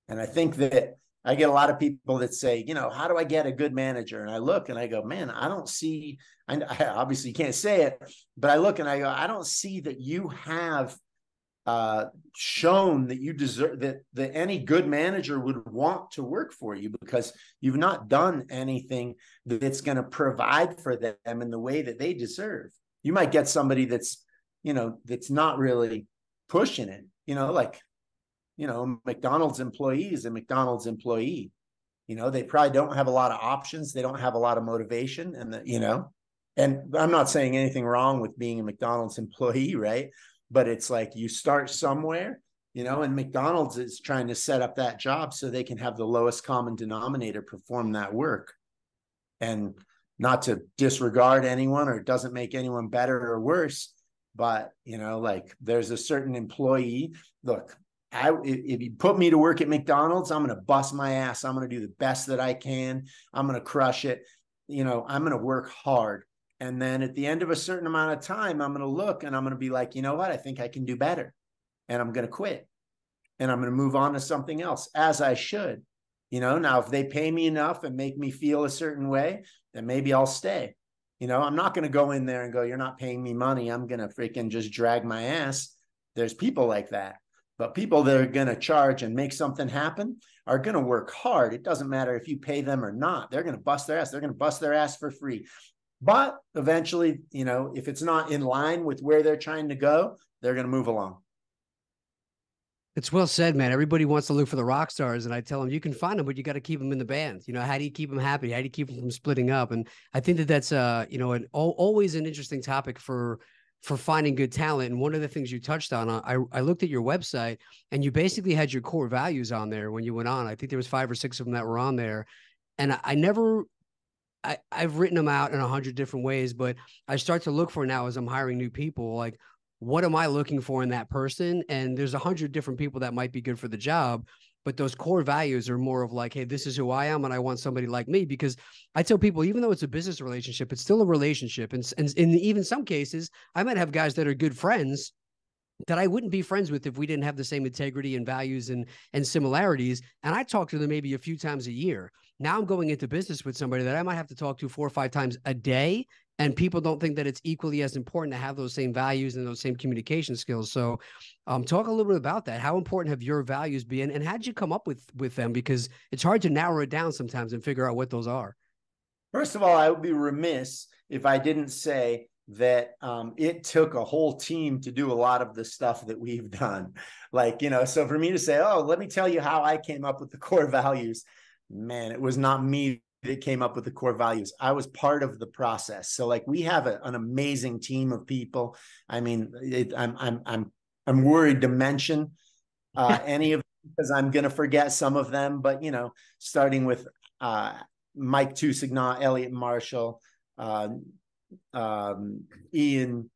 And I think that I get a lot of people that say, you know, how do I get a good manager? And I look and I go, man, I don't see, I, I obviously can't say it, but I look and I go, I don't see that you have uh, shown that you deserve, that, that any good manager would want to work for you because you've not done anything that's going to provide for them in the way that they deserve. You might get somebody that's, you know, that's not really pushing it, you know, like, you know, McDonald's employee is a McDonald's employee, you know, they probably don't have a lot of options. They don't have a lot of motivation and the, you know, and I'm not saying anything wrong with being a McDonald's employee, right? But it's like, you start somewhere, you know, and McDonald's is trying to set up that job so they can have the lowest common denominator perform that work. And not to disregard anyone or it doesn't make anyone better or worse, but you know, like there's a certain employee. Look, I, if you put me to work at McDonald's, I'm going to bust my ass. I'm going to do the best that I can. I'm going to crush it. You know, I'm going to work hard. And then at the end of a certain amount of time, I'm going to look and I'm going to be like, you know what? I think I can do better and I'm going to quit. and I'm going to move on to something else, as I should. You know, now if they pay me enough and make me feel a certain way, then maybe I'll stay. You know, I'm not going to go in there and go, you're not paying me money, I'm going to freaking just drag my ass. There's people like that. But people that are going to charge and make something happen are going to work hard. It doesn't matter if you pay them or not. They're going to bust their ass. They're going to bust their ass for free. But eventually, you know, if it's not in line with where they're trying to go, they're going to move along. It's well said, man. Everybody wants to look for the rock stars, and I tell them you can find them, but you got to keep them in the band. You know, how do you keep them happy? How do you keep them from splitting up? And I think that that's, uh, you know, an always an interesting topic for for finding good talent. And one of the things you touched on, I I looked at your website, and you basically had your core values on there when you went on. I think there was five or six of them that were on there, and I, I never. I, I've written them out in a hundred different ways, but I start to look for now as I'm hiring new people, like, what am I looking for in that person? And there's a hundred different people that might be good for the job, but those core values are more of like, hey, this is who I am, and I want somebody like me. Because I tell people, even though it's a business relationship, it's still a relationship. And, and in even some cases, I might have guys that are good friends that I wouldn't be friends with if we didn't have the same integrity and values and, and similarities. And I talk to them maybe a few times a year. Now I'm going into business with somebody that I might have to talk to four or five times a day. And people don't think that it's equally as important to have those same values and those same communication skills. So um, talk a little bit about that. How important have your values been, and how'd you come up with, with them? Because it's hard to narrow it down sometimes and figure out what those are. First of all, I would be remiss if I didn't say that um, it took a whole team to do a lot of the stuff that we've done. Like, you know, so for me to say, oh, let me tell you how I came up with the core values, man, it was not me that came up with the core values. I was part of the process. So like, we have a, an amazing team of people. I mean, it, I'm, I'm, I'm, I'm worried to mention uh, any of them, because I'm going to forget some of them, but you know, starting with uh, Mike Tusigna, Elliot Marshall, uh, um, Ian,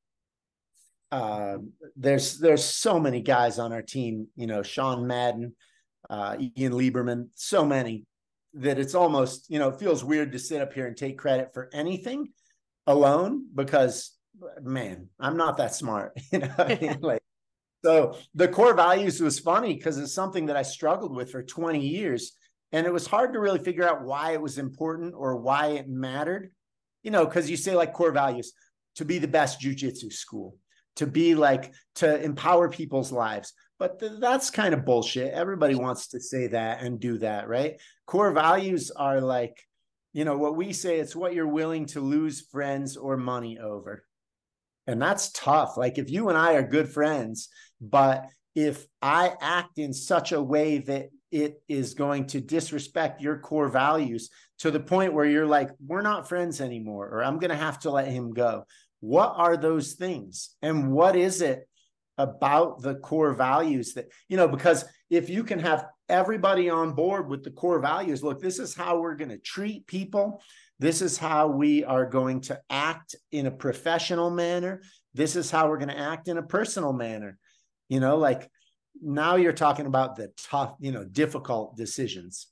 uh, there's, there's so many guys on our team, you know, Sean Madden, uh, Ian Lieberman, so many, that it's almost, you know, it feels weird to sit up here and take credit for anything alone, because man, I'm not that smart. You know what I mean? Like, so the core values was funny because it's something that I struggled with for twenty years. And it was hard to really figure out why it was important or why it mattered, you know, because you say like core values, to be the best jujitsu school, to be like, to empower people's lives. But th- that's kind of bullshit. Everybody wants to say that and do that, right? Core values are like, you know, what we say, it's what you're willing to lose friends or money over. And that's tough. Like, if you and I are good friends, but if I act in such a way that it is going to disrespect your core values to the point where you're like, we're not friends anymore, or I'm going to have to let him go. What are those things? And what is it about the core values that, you know, because if you can have everybody on board with the core values, look, this is how we're going to treat people, this is how we are going to act in a professional manner, this is how we're going to act in a personal manner, you know, like, now you're talking about the tough, you know, difficult decisions.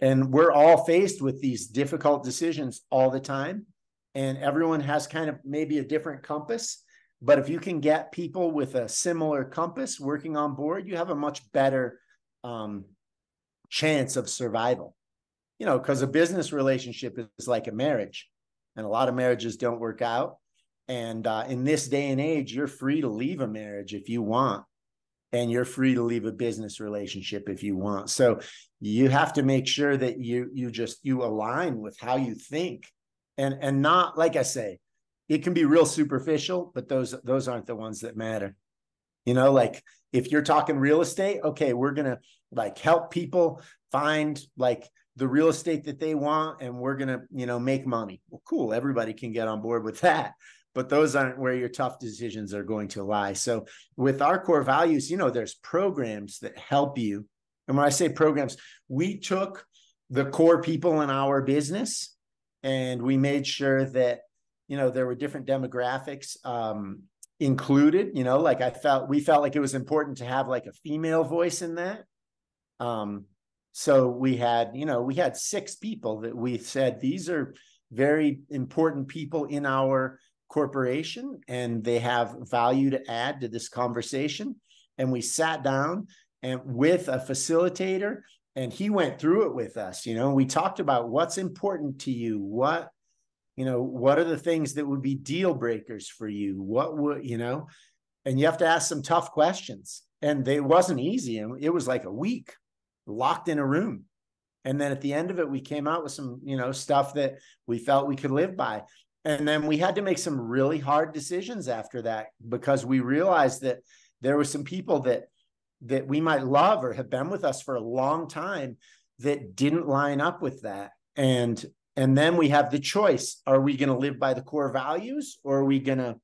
And we're all faced with these difficult decisions all the time. And everyone has kind of maybe a different compass. But if you can get people with a similar compass working on board, you have a much better um, chance of survival, you know, because a business relationship is like a marriage, and a lot of marriages don't work out. And uh, in this day and age, you're free to leave a marriage if you want, and you're free to leave a business relationship if you want. So you have to make sure that you, you just, you align with how you think, and, and not, like I say, it can be real superficial, but those those aren't the ones that matter. You know, like if you're talking real estate, okay, we're going to like help people find like the real estate that they want, and we're going to, you know, make money. Well, cool. Everybody can get on board with that, but those aren't where your tough decisions are going to lie. So with our core values, you know, there's programs that help you. And when I say programs, we took the core people in our business and we made sure that, you know, there were different demographics um, included, you know, like I felt, we felt like it was important to have like a female voice in that. Um, so we had, you know, we had six people that we said, these are very important people in our corporation, and they have value to add to this conversation. And we sat down and with a facilitator, and he went through it with us. You know, we talked about what's important to you, what, you know, what are the things that would be deal breakers for you? What would, you know, and you have to ask some tough questions. And they wasn't easy. And it was like a week locked in a room. And then at the end of it, we came out with some, you know, stuff that we felt we could live by. And then we had to make some really hard decisions after that, because we realized that there were some people that, that we might love or have been with us for a long time that didn't line up with that. And, and then we have the choice. Are we going to live by the core values, or are we going to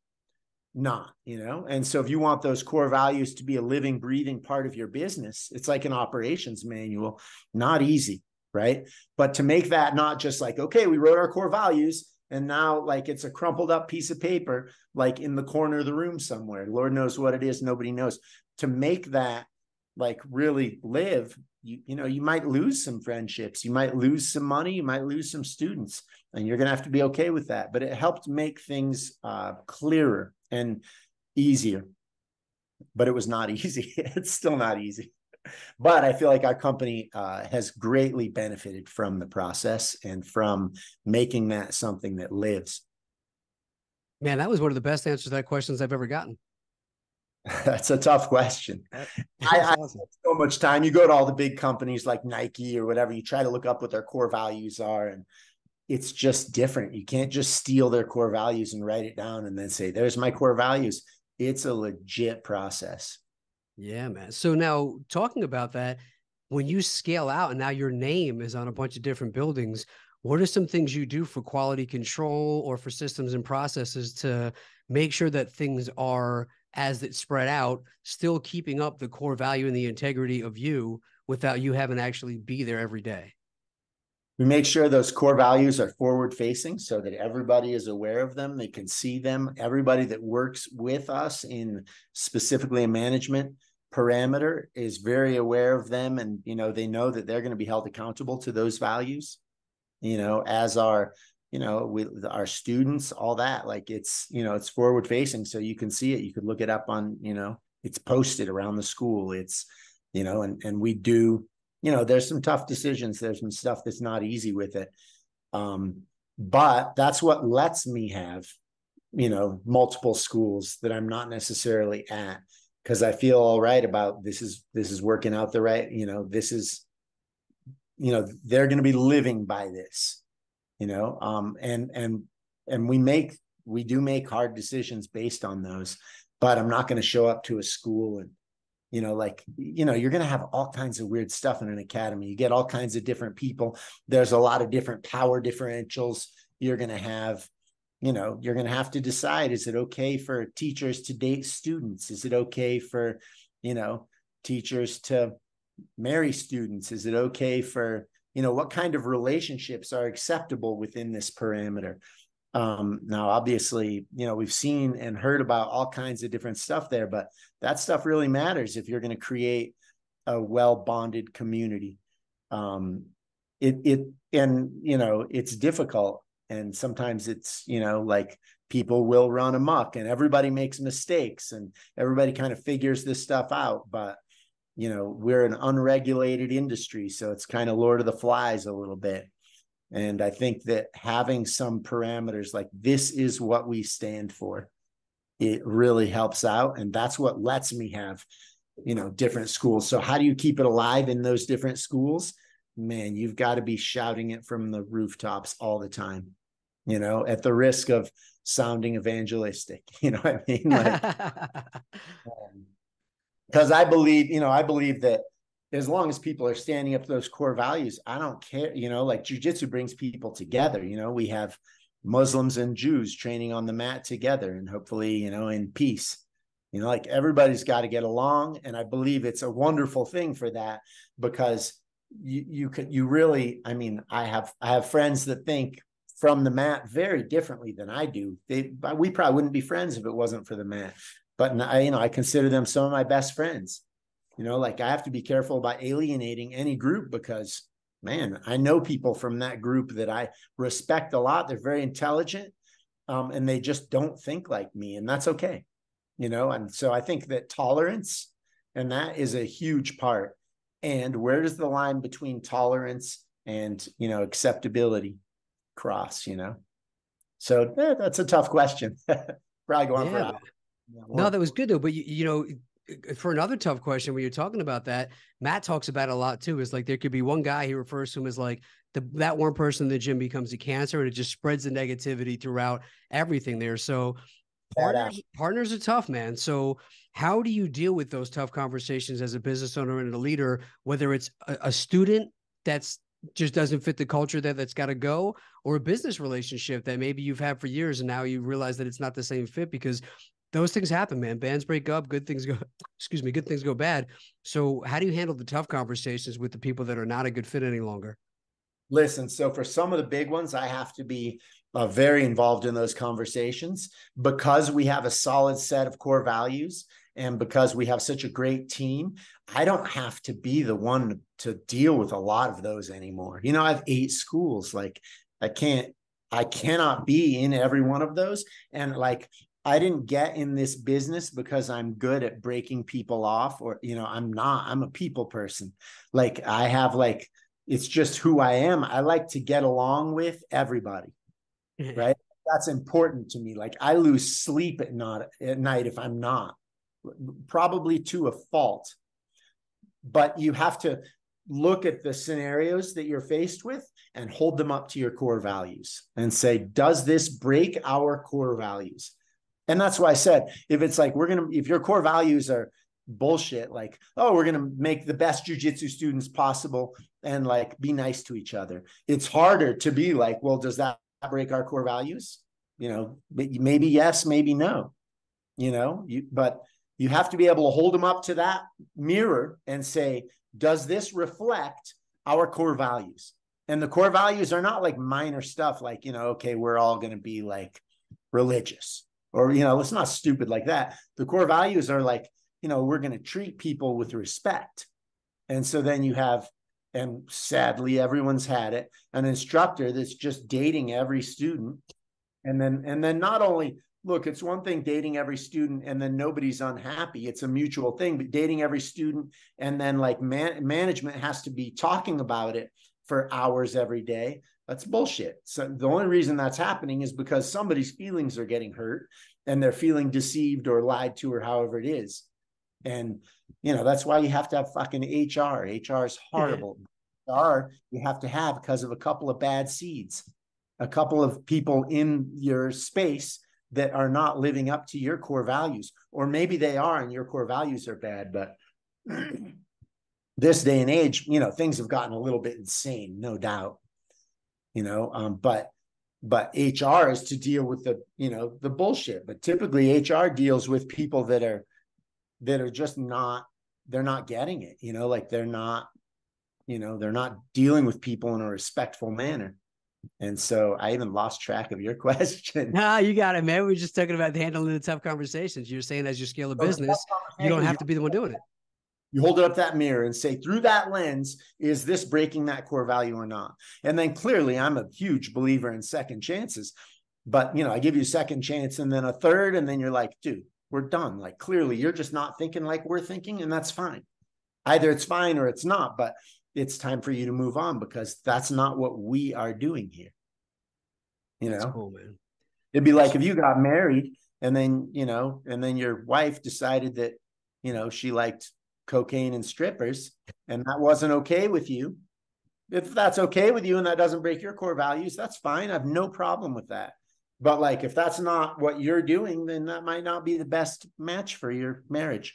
not, you know? And so if you want those core values to be a living, breathing part of your business, it's like an operations manual, not easy. Right. But to make that not just like, okay, we wrote our core values, and now like it's a crumpled up piece of paper, like in the corner of the room somewhere, Lord knows what it is. Nobody knows. To make that like really live, you, you know, you might lose some friendships, you might lose some money, you might lose some students, and you're going to have to be okay with that. But it helped make things uh, clearer and easier, but it was not easy. It's still not easy. But I feel like our company uh, has greatly benefited from the process and from making that something that lives. Man, that was one of the best answers to that questions I've ever gotten. That's a tough question. That's I, awesome. I have so much time. You go to all the big companies like Nike or whatever, you try to look up what their core values are, and it's just different. You can't just steal their core values and write it down and then say, there's my core values. It's a legit process. Yeah, man. So now talking about that, when you scale out and now your name is on a bunch of different buildings, what are some things you do for quality control or for systems and processes to make sure that things are, as it's spread out, still keeping up the core value and the integrity of you without you having to actually be there every day? We make sure those core values are forward facing so that everybody is aware of them. They can see them. Everybody that works with us in specifically in management parameter is very aware of them. And, you know, they know that they're going to be held accountable to those values, you know, as are, you know, with our students, all that, like it's, you know, it's forward facing. So you can see it, you could look it up on, you know, it's posted around the school. It's, you know, and, and we do, you know, there's some tough decisions. There's some stuff that's not easy with it. Um, but that's what lets me have, you know, multiple schools that I'm not necessarily at. Cause I feel all right about this is, this is working out the right, you know, this is, you know, they're going to be living by this, you know, um, and, and, and we make, we do make hard decisions based on those, but I'm not going to show up to a school and, you know, like, you know, you're going to have all kinds of weird stuff in an academy. You get all kinds of different people. There's a lot of different power differentials. You're going to have, you know, you're going to have to decide, is it okay for teachers to date students? Is it okay for, you know, teachers to marry students? Is it okay for, you know, what kind of relationships are acceptable within this parameter? Um, now, obviously, you know, we've seen and heard about all kinds of different stuff there, but that stuff really matters if you're going to create a well-bonded community. Um, it, it, and, you know, it's difficult. And sometimes it's, you know, like people will run amok and everybody makes mistakes and everybody kind of figures this stuff out. But, you know, we're an unregulated industry, so it's kind of Lord of the Flies a little bit. And I think that having some parameters like this is what we stand for, it really helps out. And that's what lets me have, you know, different schools. So how do you keep it alive in those different schools? Man, you've got to be shouting it from the rooftops all the time. You know, at the risk of sounding evangelistic, you know what I mean? Like, um, 'cause I believe, you know, I believe that as long as people are standing up to those core values, I don't care, you know, like jujitsu brings people together. You know, we have Muslims and Jews training on the mat together and hopefully, you know, in peace, you know, like everybody's got to get along. And I believe it's a wonderful thing for that because you, you could, you really, I mean, I have, I have friends that think from the mat very differently than I do. They, we probably wouldn't be friends if it wasn't for the mat, but I, you know, I consider them some of my best friends, you know, like I have to be careful about alienating any group because man, I know people from that group that I respect a lot. They're very intelligent um, and they just don't think like me, and that's okay. You know? And so I think that tolerance And that is a huge part. And where does the line between tolerance and, you know, acceptability cross, you know? So eh, that's a tough question. Probably go on yeah. for hours. Yeah, well, no, that was good though. But you, you know, for another tough question, when you're talking about that, Matt talks about it a lot too. Is like, there could be one guy, he refers to him as like the, that one person in the gym becomes a cancer, and it just spreads the negativity throughout everything there. So partners, partners are tough, man. So how do you deal with those tough conversations as a business owner and a leader, whether it's a, a student that's just doesn't fit the culture that that's got to go, or a business relationship that maybe you've had for years and now you realize that it's not the same fit? Because those things happen, man. Bands break up, good things go, excuse me, good things go bad. So how do you handle the tough conversations with the people that are not a good fit any longer? Listen, so for some of the big ones, I have to be uh, very involved in those conversations, because we have a solid set of core values and because we have such a great team. I don't have to be the one to deal with a lot of those anymore. You know, I have eight schools. Like I can't, I cannot be in every one of those. And like, I didn't get in this business because I'm good at breaking people off, or, you know, I'm not, I'm a people person. Like I have like, it's just who I am. I like to get along with everybody, mm-hmm. right? That's important to me. Like I lose sleep at, not, at night if I'm not, probably to a fault. But you have to look at the scenarios that you're faced with and hold them up to your core values and say, does this break our core values? And that's why I said, if it's like, we're going to, if your core values are bullshit, like, oh, we're going to make the best jujitsu students possible and like, be nice to each other. It's harder to be like, well, does that break our core values? You know, maybe yes, maybe no, you know, you, but you have to be able to hold them up to that mirror and say, does this reflect our core values? And the core values are not like minor stuff. Like, you know, okay, we're all going to be like religious. Or, you know, it's not stupid like that. The core values are like, you know, we're going to treat people with respect. And so then you have, and sadly, everyone's had it, an instructor that's just dating every student. And then, and then not only, look, it's one thing dating every student and then nobody's unhappy. It's a mutual thing, but dating every student and then like man, management has to be talking about it for hours every day. That's bullshit. So the only reason that's happening is because somebody's feelings are getting hurt and they're feeling deceived or lied to or however it is. And, you know, that's why you have to have fucking H R. H R is horrible. H R you have to have because of a couple of bad seeds, a couple of people in your space that are not living up to your core values, or maybe they are and your core values are bad, but this day and age, you know, things have gotten a little bit insane, no doubt. You know, um, but, but H R is to deal with the, you know, the bullshit, but typically H R deals with people that are, that are just not, they're not getting it, you know, like they're not, you know, they're not dealing with people in a respectful manner. And so I even lost track of your question. No, you got it, man. We were just talking about handling the tough conversations. You're saying as you scale a business, you don't have to be the one doing it. You hold it up that mirror and say, through that lens, is this breaking that core value or not? And then clearly I'm a huge believer in second chances, but you know, I give you a second chance and then a third, and then you're like, dude, we're done. Like clearly you're just not thinking like we're thinking, and that's fine. Either it's fine or it's not, but it's time for you to move on because that's not what we are doing here. You know, that's cool, man. It'd be like if you got married and then, you know, and then your wife decided that, you know, she liked cocaine and strippers, and that wasn't okay with you. If that's okay with you and that doesn't break your core values, that's fine. I have no problem with that. But like, if that's not what you're doing, then that might not be the best match for your marriage.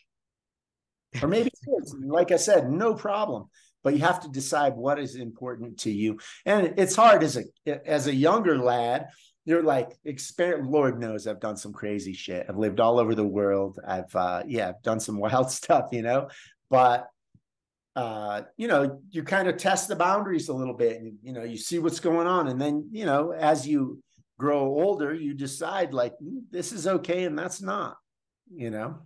Or maybe it is. Like I said, no problem. But you have to decide what is important to you. And it's hard as a, as a younger lad, you're like, exper- Lord knows I've done some crazy shit. I've lived all over the world. I've, uh, yeah, I've done some wild stuff, you know, but, uh, you know, you kind of test the boundaries a little bit and, you know, you see what's going on. And then, you know, as you grow older, you decide like, this is okay. And that's not, you know,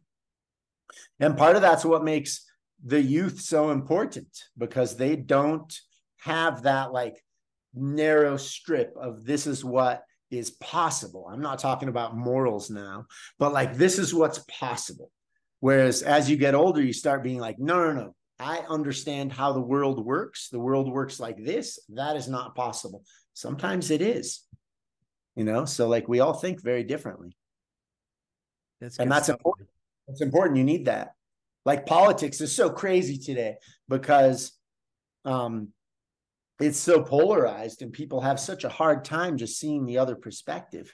and part of that's what makes the youth so important, because they don't have that like narrow strip of this is what is possible. I'm not talking about morals now, but like, this is what's possible. Whereas as you get older, you start being like, no, no, no, I understand how the world works. The world works like this. That is not possible. Sometimes it is, you know? So like we all think very differently. That's and that's important. That's important. You need that. Like politics is so crazy today because um, it's so polarized and people have such a hard time just seeing the other perspective.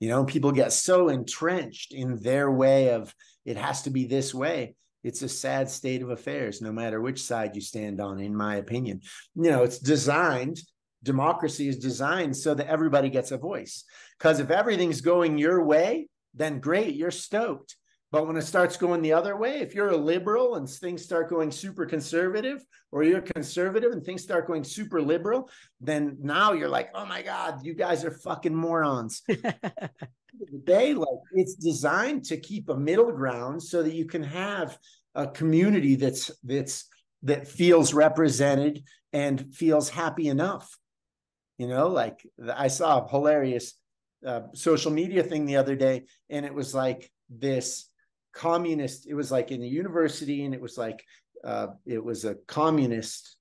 You know, people get so entrenched in their way of it has to be this way. It's a sad state of affairs, no matter which side you stand on, in my opinion. You know, it's designed, democracy is designed so that everybody gets a voice. Because if everything's going your way, then great, you're stoked. But when it starts going the other way, if you're a liberal and things start going super conservative, or you're conservative and things start going super liberal, then now you're like, oh my God, you guys are fucking morons. They, like, it's designed to keep a middle ground so that you can have a community that's that's that feels represented and feels happy enough. You know, like I saw a hilarious uh, social media thing the other day, and it was like this communist, it was like in a university, and it was like uh, it was a communist,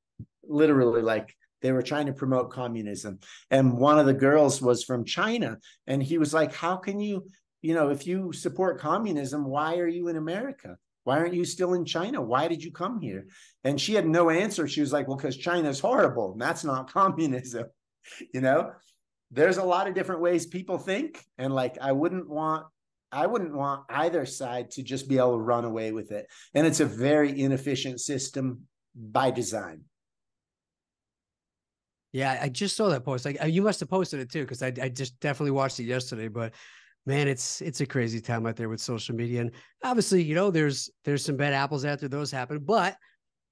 literally, like they were trying to promote communism. And one of the girls was from China. And he was like, how can you, you know, if you support communism, why are you in America? Why aren't you still in China? Why did you come here? And she had no answer. She was like, well, because China's horrible. And that's not communism. You know, there's a lot of different ways people think. And like, I wouldn't want, I wouldn't want either side to just be able to run away with it. And it's a very inefficient system by design. Yeah, I just saw that post. Like you must have posted it too, because I, I just definitely watched it yesterday. But man, it's it's a crazy time out there with social media, and obviously, you know, there's there's some bad apples after those happen. But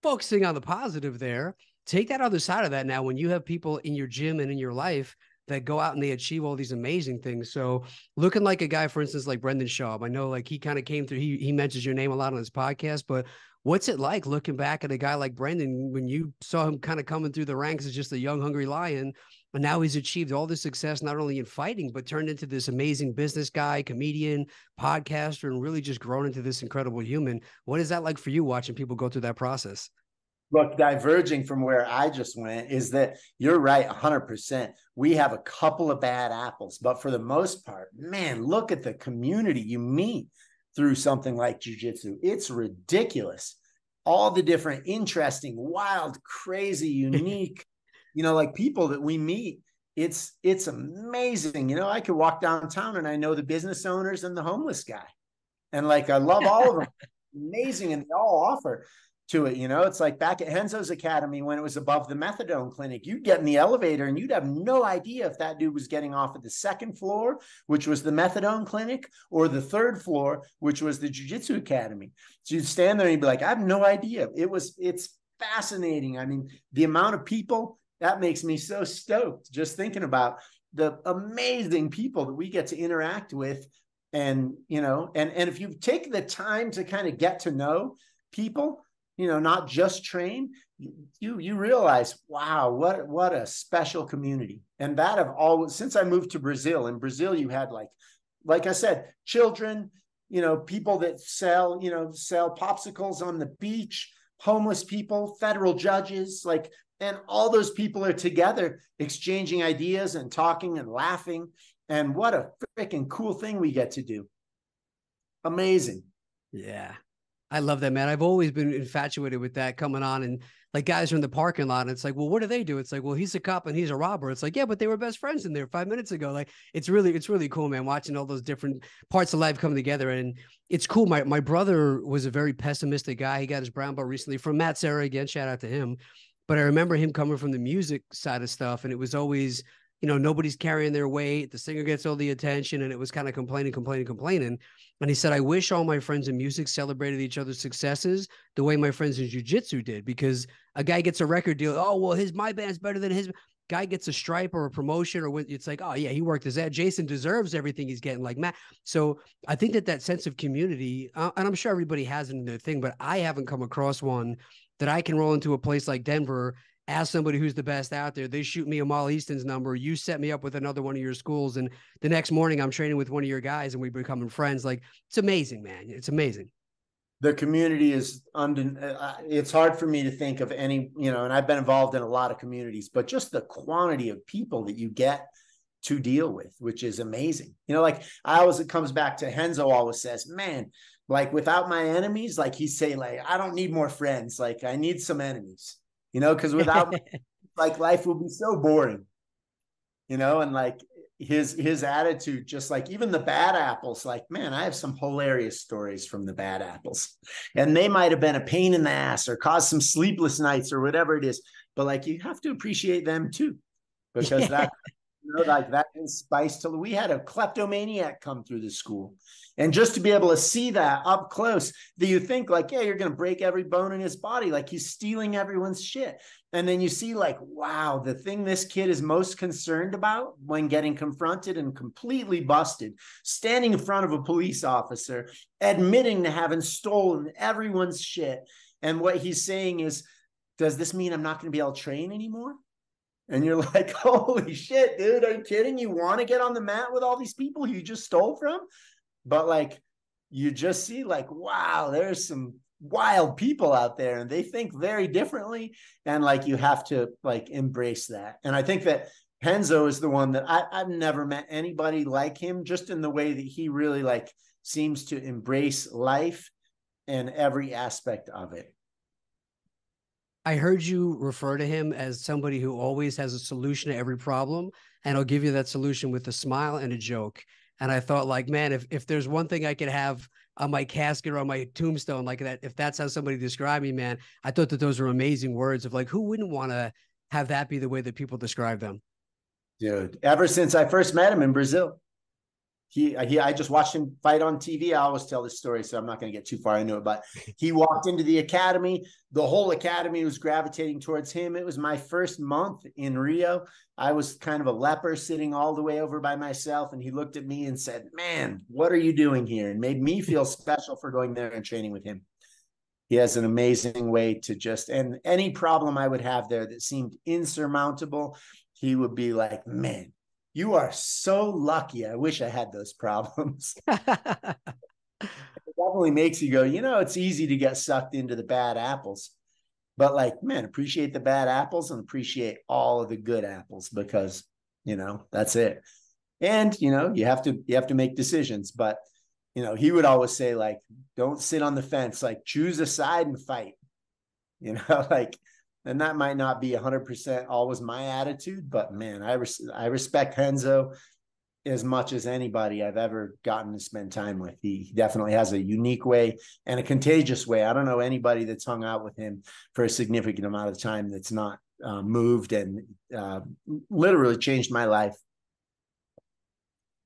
focusing on the positive, there, take that other side of that now. When you have people in your gym and in your life that go out and they achieve all these amazing things, so looking like a guy, for instance, like Brendan Schaub, I know like he kind of came through. He he mentions your name a lot on his podcast, but what's it like looking back at a guy like Brendan when you saw him kind of coming through the ranks as just a young, hungry lion, and now he's achieved all this success, not only in fighting, but turned into this amazing business guy, comedian, podcaster, and really just grown into this incredible human. What is that like for you watching people go through that process? Look, diverging from where I just went is that you're right one hundred percent. We have a couple of bad apples, but for the most part, man, look at the community you meet through something like jiu-jitsu. It's ridiculous. All the different interesting, wild, crazy, unique, you know, like people that we meet. It's, it's amazing. You know, I could walk downtown and I know the business owners and the homeless guy. And like, I love all of them. Amazing. And they all offer to it. You know, it's like back at Renzo's Academy, when it was above the methadone clinic, you'd get in the elevator and you'd have no idea if that dude was getting off at the second floor, which was the methadone clinic, or the third floor, which was the jiu-jitsu academy. So you'd stand there and you'd be like, I have no idea. It was, it's fascinating. I mean, the amount of people, that makes me so stoked just thinking about the amazing people that we get to interact with. And, you know, and, and if you take the time to kind of get to know people, you know, not just train, you, you realize, wow, what, what a special community. And that have always, since I moved to Brazil, in Brazil, you had like, like I said, children, you know, people that sell, you know, sell popsicles on the beach, homeless people, federal judges, like, and all those people are together exchanging ideas and talking and laughing. And what a freaking cool thing we get to do. Amazing. Yeah. I love that, man. I've always been infatuated with that coming on, and like guys are in the parking lot and it's like, well, what do they do? It's like, well, he's a cop and he's a robber. It's like, yeah, but they were best friends in there five minutes ago. Like it's really, it's really cool, man, watching all those different parts of life come together. And it's cool. My, my brother was a very pessimistic guy. He got his brown belt recently from Matt Serra again, shout out to him. But I remember him coming from the music side of stuff, and it was always, you know, nobody's carrying their weight. The singer gets all the attention, and it was kind of complaining, complaining, complaining. And he said, I wish all my friends in music celebrated each other's successes the way my friends in jiu-jitsu did, because a guy gets a record deal. Oh, well, his my band's better than his. Guy gets a stripe or a promotion, or it's like, oh, yeah, he worked his ass. Jason deserves everything he's getting, like Matt. So I think that that sense of community, uh, and I'm sure everybody has it in their thing, but I haven't come across one that I can roll into a place like Denver, ask somebody who's the best out there. They shoot me Amal Easton's number. You set me up with another one of your schools. And the next morning I'm training with one of your guys and we're becoming friends. Like, it's amazing, man. It's amazing. the community is undeniable. It's hard for me to think of any, you know, and I've been involved in a lot of communities, but just the quantity of people that you get to deal with, which is amazing. You know, like I always, it comes back to Renzo always says, man, like without my enemies, like he say, like, I don't need more friends. Like I need some enemies, you know, cause without like life will be so boring, you know? And like his, his attitude, just like even the bad apples, like, man, I have some hilarious stories from the bad apples, and they might've been a pain in the ass or caused some sleepless nights or whatever it is. But like, you have to appreciate them too, because that, you know, like that is spice till we had a kleptomaniac come through the school. And just to be able to see that up close, that you think like, yeah, you're going to break every bone in his body. Like he's stealing everyone's shit. And then you see like, wow, the thing this kid is most concerned about when getting confronted and completely busted, standing in front of a police officer, admitting to having stolen everyone's shit. And what he's saying is, does this mean I'm not going to be able to train anymore? And you're like, holy shit, dude, are you kidding? You want to get on the mat with all these people you just stole from? But like, you just see like, wow, there's some wild people out there and they think very differently. And like, you have to like embrace that. And I think that Renzo is the one that I, I've never met anybody like him, just in the way that he really like seems to embrace life and every aspect of it. I heard you refer to him as somebody who always has a solution to every problem, and I'll give you that solution with a smile and a joke. And I thought, like, man, if if there's one thing I could have on my casket or on my tombstone, like that, if that's how somebody described me, man, I thought that those were amazing words of like, who wouldn't want to have that be the way that people describe them? Dude, ever since I first met him in Brazil, he, he I just watched him fight on T V. I always tell this story, so I'm not going to get too far into it, but he walked into the academy. The whole academy was gravitating towards him. It was my first month in Rio. I was kind of a leper sitting all the way over by myself, and he looked at me and said, man, what are you doing here? And made me feel special for going there and training with him. He has an amazing way to just, and any problem I would have there that seemed insurmountable, he would be like, man, you are so lucky. I wish I had those problems. It definitely makes you go, you know, it's easy to get sucked into the bad apples, but like, man, appreciate the bad apples and appreciate all of the good apples, because, you know, that's it. And, you know, you have to, you have to make decisions, but, you know, he would always say like, don't sit on the fence, like choose a side and fight, you know, like, and that might not be one hundred percent always my attitude, but man, I, res I respect Renzo as much as anybody I've ever gotten to spend time with. He definitely has a unique way and a contagious way. I don't know anybody that's hung out with him for a significant amount of time that's not uh, moved and uh, literally changed my life.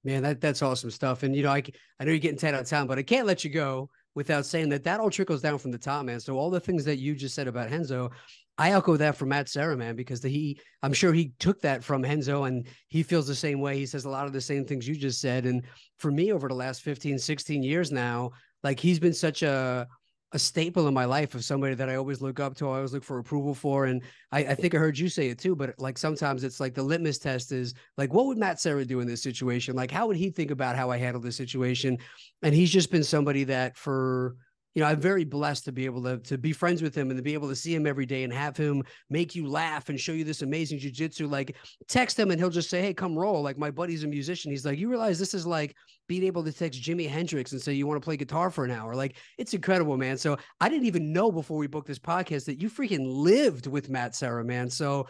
Man, that, that's awesome stuff. And, you know, I, I know you're getting tight on time, but I can't let you go without saying that that all trickles down from the top, man. So all the things that you just said about Renzo, I echo that from Matt Serra, man, because the, he, I'm sure he took that from Renzo and he feels the same way. He says a lot of the same things you just said. And for me, over the last fifteen, sixteen years now, like he's been such a, a staple in my life, of somebody that I always look up to, I always look for approval for. And I, I think I heard you say it too, but like sometimes it's like the litmus test is like, what would Matt Serra do in this situation? Like, how would he think about how I handle this situation? And he's just been somebody that for, you know, I'm very blessed to be able to, to be friends with him and to be able to see him every day and have him make you laugh and show you this amazing jujitsu. Like text him and he'll just say, hey, come roll. Like my buddy's a musician. He's like, you realize this is like being able to text Jimi Hendrix and say, you want to play guitar for an hour. Like it's incredible, man. So I didn't even know before we booked this podcast that you freaking lived with Matt Serra, man. So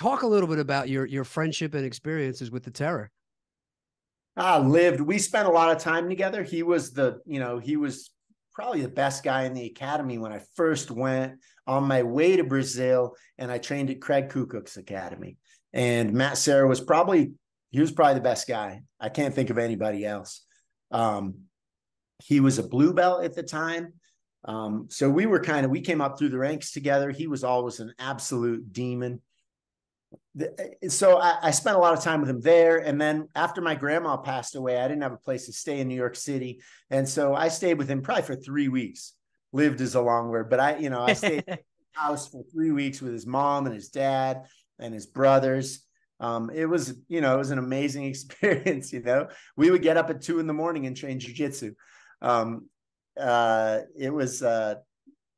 talk a little bit about your, your friendship and experiences with the Terror. I lived, we spent a lot of time together. He was the, you know, he was probably the best guy in the academy when I first went on my way to Brazil, and I trained at Craig Kukuk's academy. And Matt Serra was probably, he was probably the best guy. I can't think of anybody else. Um, he was a blue belt at the time. Um, so we were kind of, we came up through the ranks together. He was always an absolute demon. So I, I spent a lot of time with him there. And then after my grandma passed away, I didn't have a place to stay in New York City. And so I stayed with him probably for three weeks. Lived is a long word, but I, you know, I stayed at the house for three weeks with his mom and his dad and his brothers. Um, it was, you know, it was an amazing experience. You know, we would get up at two in the morning and train jiu-jitsu. Um, uh, it was, uh,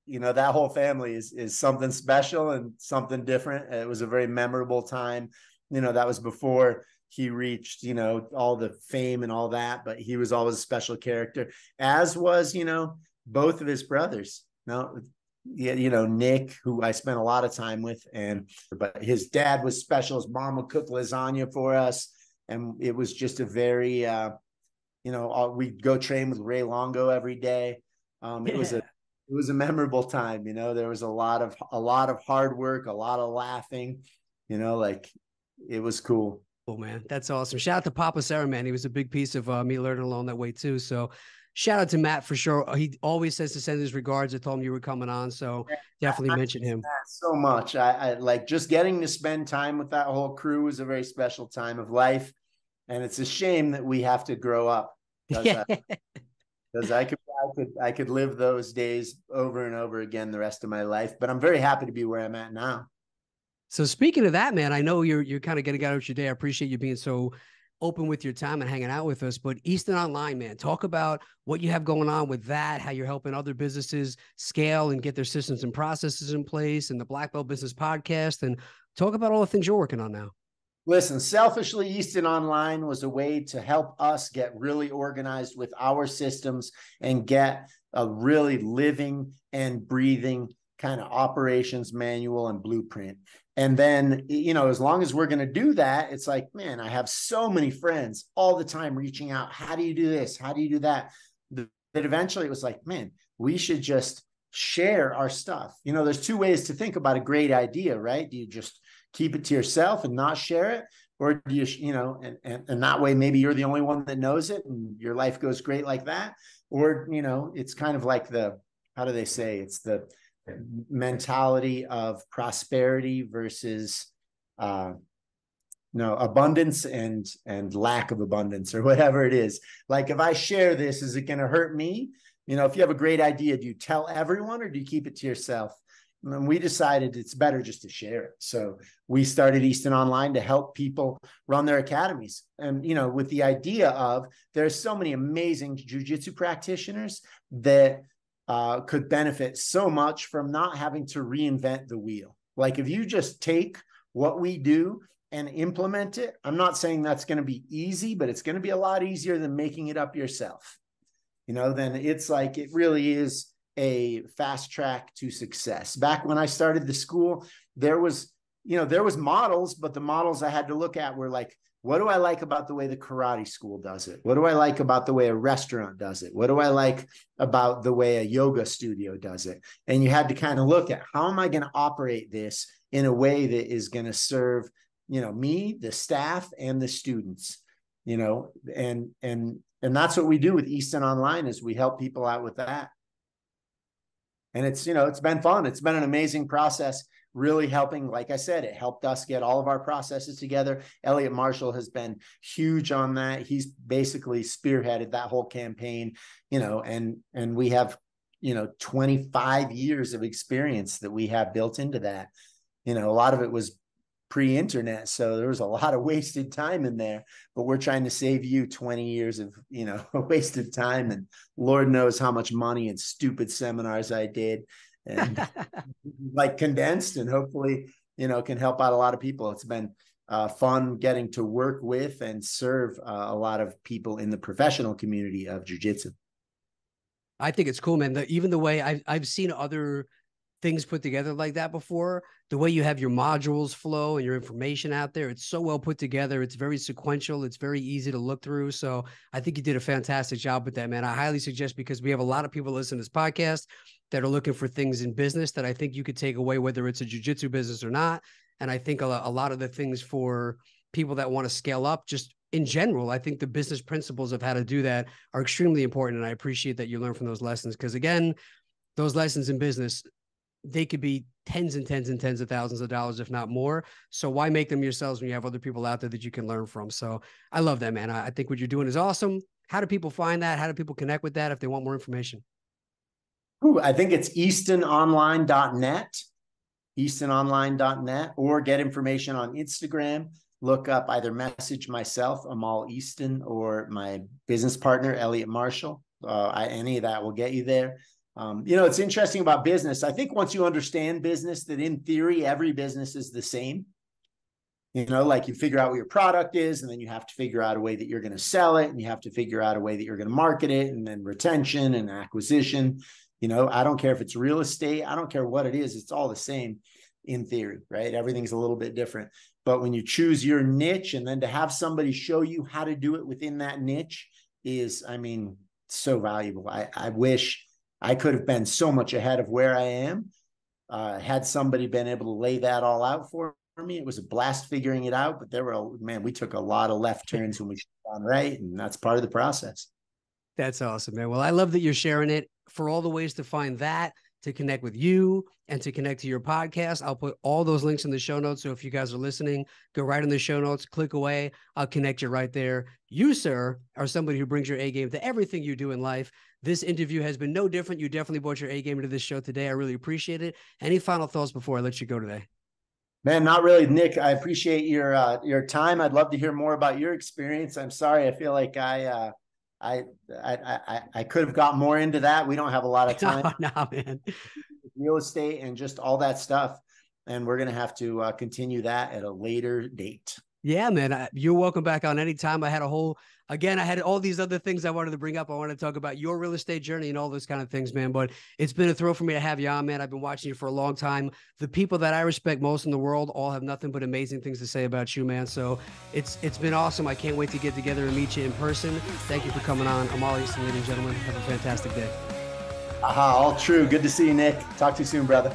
you know, that whole family is, is something special and something different. It was a very memorable time. You know, that was before he reached, you know, all the fame and all that, but he was always a special character, as was, you know, both of his brothers. Now, you know, Nick, who I spent a lot of time with, and, but his dad was special. His mom would cook lasagna for us. And it was just a very, uh, you know, we'd go train with Ray Longo every day. Um, it yeah. was a, it was a memorable time. You know, there was a lot of, a lot of hard work, a lot of laughing, you know, like it was cool. Oh man, that's awesome. Shout out to Papa Serra, man. He was a big piece of uh, me learning along that way too. So shout out to Matt for sure. He always says to send his regards. I told him you were coming on. So definitely I, mention him so much. I, I like just getting to spend time with that whole crew was a very special time of life. And it's a shame that we have to grow up, because I, I, could, I could I could live those days over and over again the rest of my life. But I'm very happy to be where I'm at now. So speaking of that, man, I know you're you're kind of getting out of your day. I appreciate you being so open with your time and hanging out with us. But Easton Online, man, talk about what you have going on with that, how you're helping other businesses scale and get their systems and processes in place, and the Black Belt Business Podcast, and talk about all the things you're working on now. Listen, selfishly, Easton Online was a way to help us get really organized with our systems and get a really living and breathing kind of operations manual and blueprint. And then, you know, as long as we're going to do that, it's like, man, I have so many friends all the time reaching out. How do you do this? How do you do that? That eventually it was like, man, we should just share our stuff. You know, there's two ways to think about a great idea, right? Do you just keep it to yourself and not share it? Or do you, you know, and, and, and that way, maybe you're the only one that knows it and your life goes great like that. Or, you know, it's kind of like the, how do they say, it's the mentality of prosperity versus, uh, you know, abundance and, and lack of abundance or whatever it is. Like, if I share this, is it going to hurt me? You know, if you have a great idea, do you tell everyone or do you keep it to yourself? And we decided it's better just to share it. So we started Easton Online to help people run their academies. And, you know, with the idea of there's so many amazing jiu-jitsu practitioners that uh, could benefit so much from not having to reinvent the wheel. Like, if you just take what we do and implement it, I'm not saying that's going to be easy, but it's going to be a lot easier than making it up yourself. You know, then it's like, it really is a fast track to success. Back when I started the school, there was, you know, there was models, but the models I had to look at were like, what do I like about the way the karate school does it? What do I like about the way a restaurant does it? What do I like about the way a yoga studio does it? And you had to kind of look at, how am I going to operate this in a way that is going to serve, you know, me, the staff, and the students, you know, and, and, and that's what we do with Easton Online, is we help people out with that. And it's, you know, it's been fun. It's been an amazing process, really helping. Like I said, it helped us get all of our processes together. Elliot Marshall has been huge on that. He's basically spearheaded that whole campaign, you know, and, and we have, you know, twenty-five years of experience that we have built into that. You know, a lot of it was pre-internet, so there was a lot of wasted time in there, but we're trying to save you twenty years of, you know, wasted time, and Lord knows how much money and stupid seminars I did, and like condensed, and hopefully, you know, can help out a lot of people. It's been uh, fun getting to work with and serve uh, a lot of people in the professional community of jiu-jitsu. I think it's cool, man. The, even the way I've, I've seen other things put together like that before, the way you have your modules flow and your information out there, it's so well put together. It's very sequential. It's very easy to look through. So I think you did a fantastic job with that, man. I highly suggest, because we have a lot of people listening to this podcast that are looking for things in business that I think you could take away, whether it's a jiu-jitsu business or not. And I think a lot of the things for people that want to scale up, just in general, I think the business principles of how to do that are extremely important. And I appreciate that you learn from those lessons, because again, those lessons in business, they could be tens and tens and tens of thousands of dollars, if not more. So why make them yourselves when you have other people out there that you can learn from? So I love that, man. I think what you're doing is awesome. How do people find that? How do people connect with that if they want more information? Ooh, I think it's easton online dot net, easton online dot net, or get information on Instagram. Look up, either message myself, Amal Easton, or my business partner, Elliot Marshall, uh, any of that will get you there. Um, you know, it's interesting about business. I think once you understand business, that in theory, every business is the same. You know, like you figure out what your product is, and then you have to figure out a way that you're going to sell it, and you have to figure out a way that you're going to market it, and then retention and acquisition. You know, I don't care if it's real estate. I don't care what it is. It's all the same in theory, right? Everything's a little bit different. But when you choose your niche and then to have somebody show you how to do it within that niche is, I mean, so valuable. I, I wish I could have been so much ahead of where I am. Uh, had somebody been able to lay that all out for me, it was a blast figuring it out. But there were, a, man, we took a lot of left turns when we shot on right. And that's part of the process. That's awesome, man. Well, I love that you're sharing it. For all the ways to find that, to connect with you and to connect to your podcast, I'll put all those links in the show notes. So if you guys are listening, go right in the show notes, click away. I'll connect you right there. You, sir, are somebody who brings your A game to everything you do in life. This interview has been no different. You definitely brought your A game into this show today. I really appreciate it. Any final thoughts before I let you go today? Man, not really, Nick. I appreciate your uh, your time. I'd love to hear more about your experience. I'm sorry. I feel like I uh, I, I I I could have got more into that. We don't have a lot of time. No, no, man. Real estate and just all that stuff, and we're gonna have to uh, continue that at a later date. Yeah, man. I, you're welcome back on anytime. I had a whole. Again, I had all these other things I wanted to bring up. I wanted to talk about your real estate journey and all those kind of things, man. But it's been a thrill for me to have you on, man. I've been watching you for a long time. The people that I respect most in the world all have nothing but amazing things to say about you, man. So it's it's been awesome. I can't wait to get together and meet you in person. Thank you for coming on. Amal Easton, ladies and gentlemen. Have a fantastic day. Aha, all true. Good to see you, Nick. Talk to you soon, brother.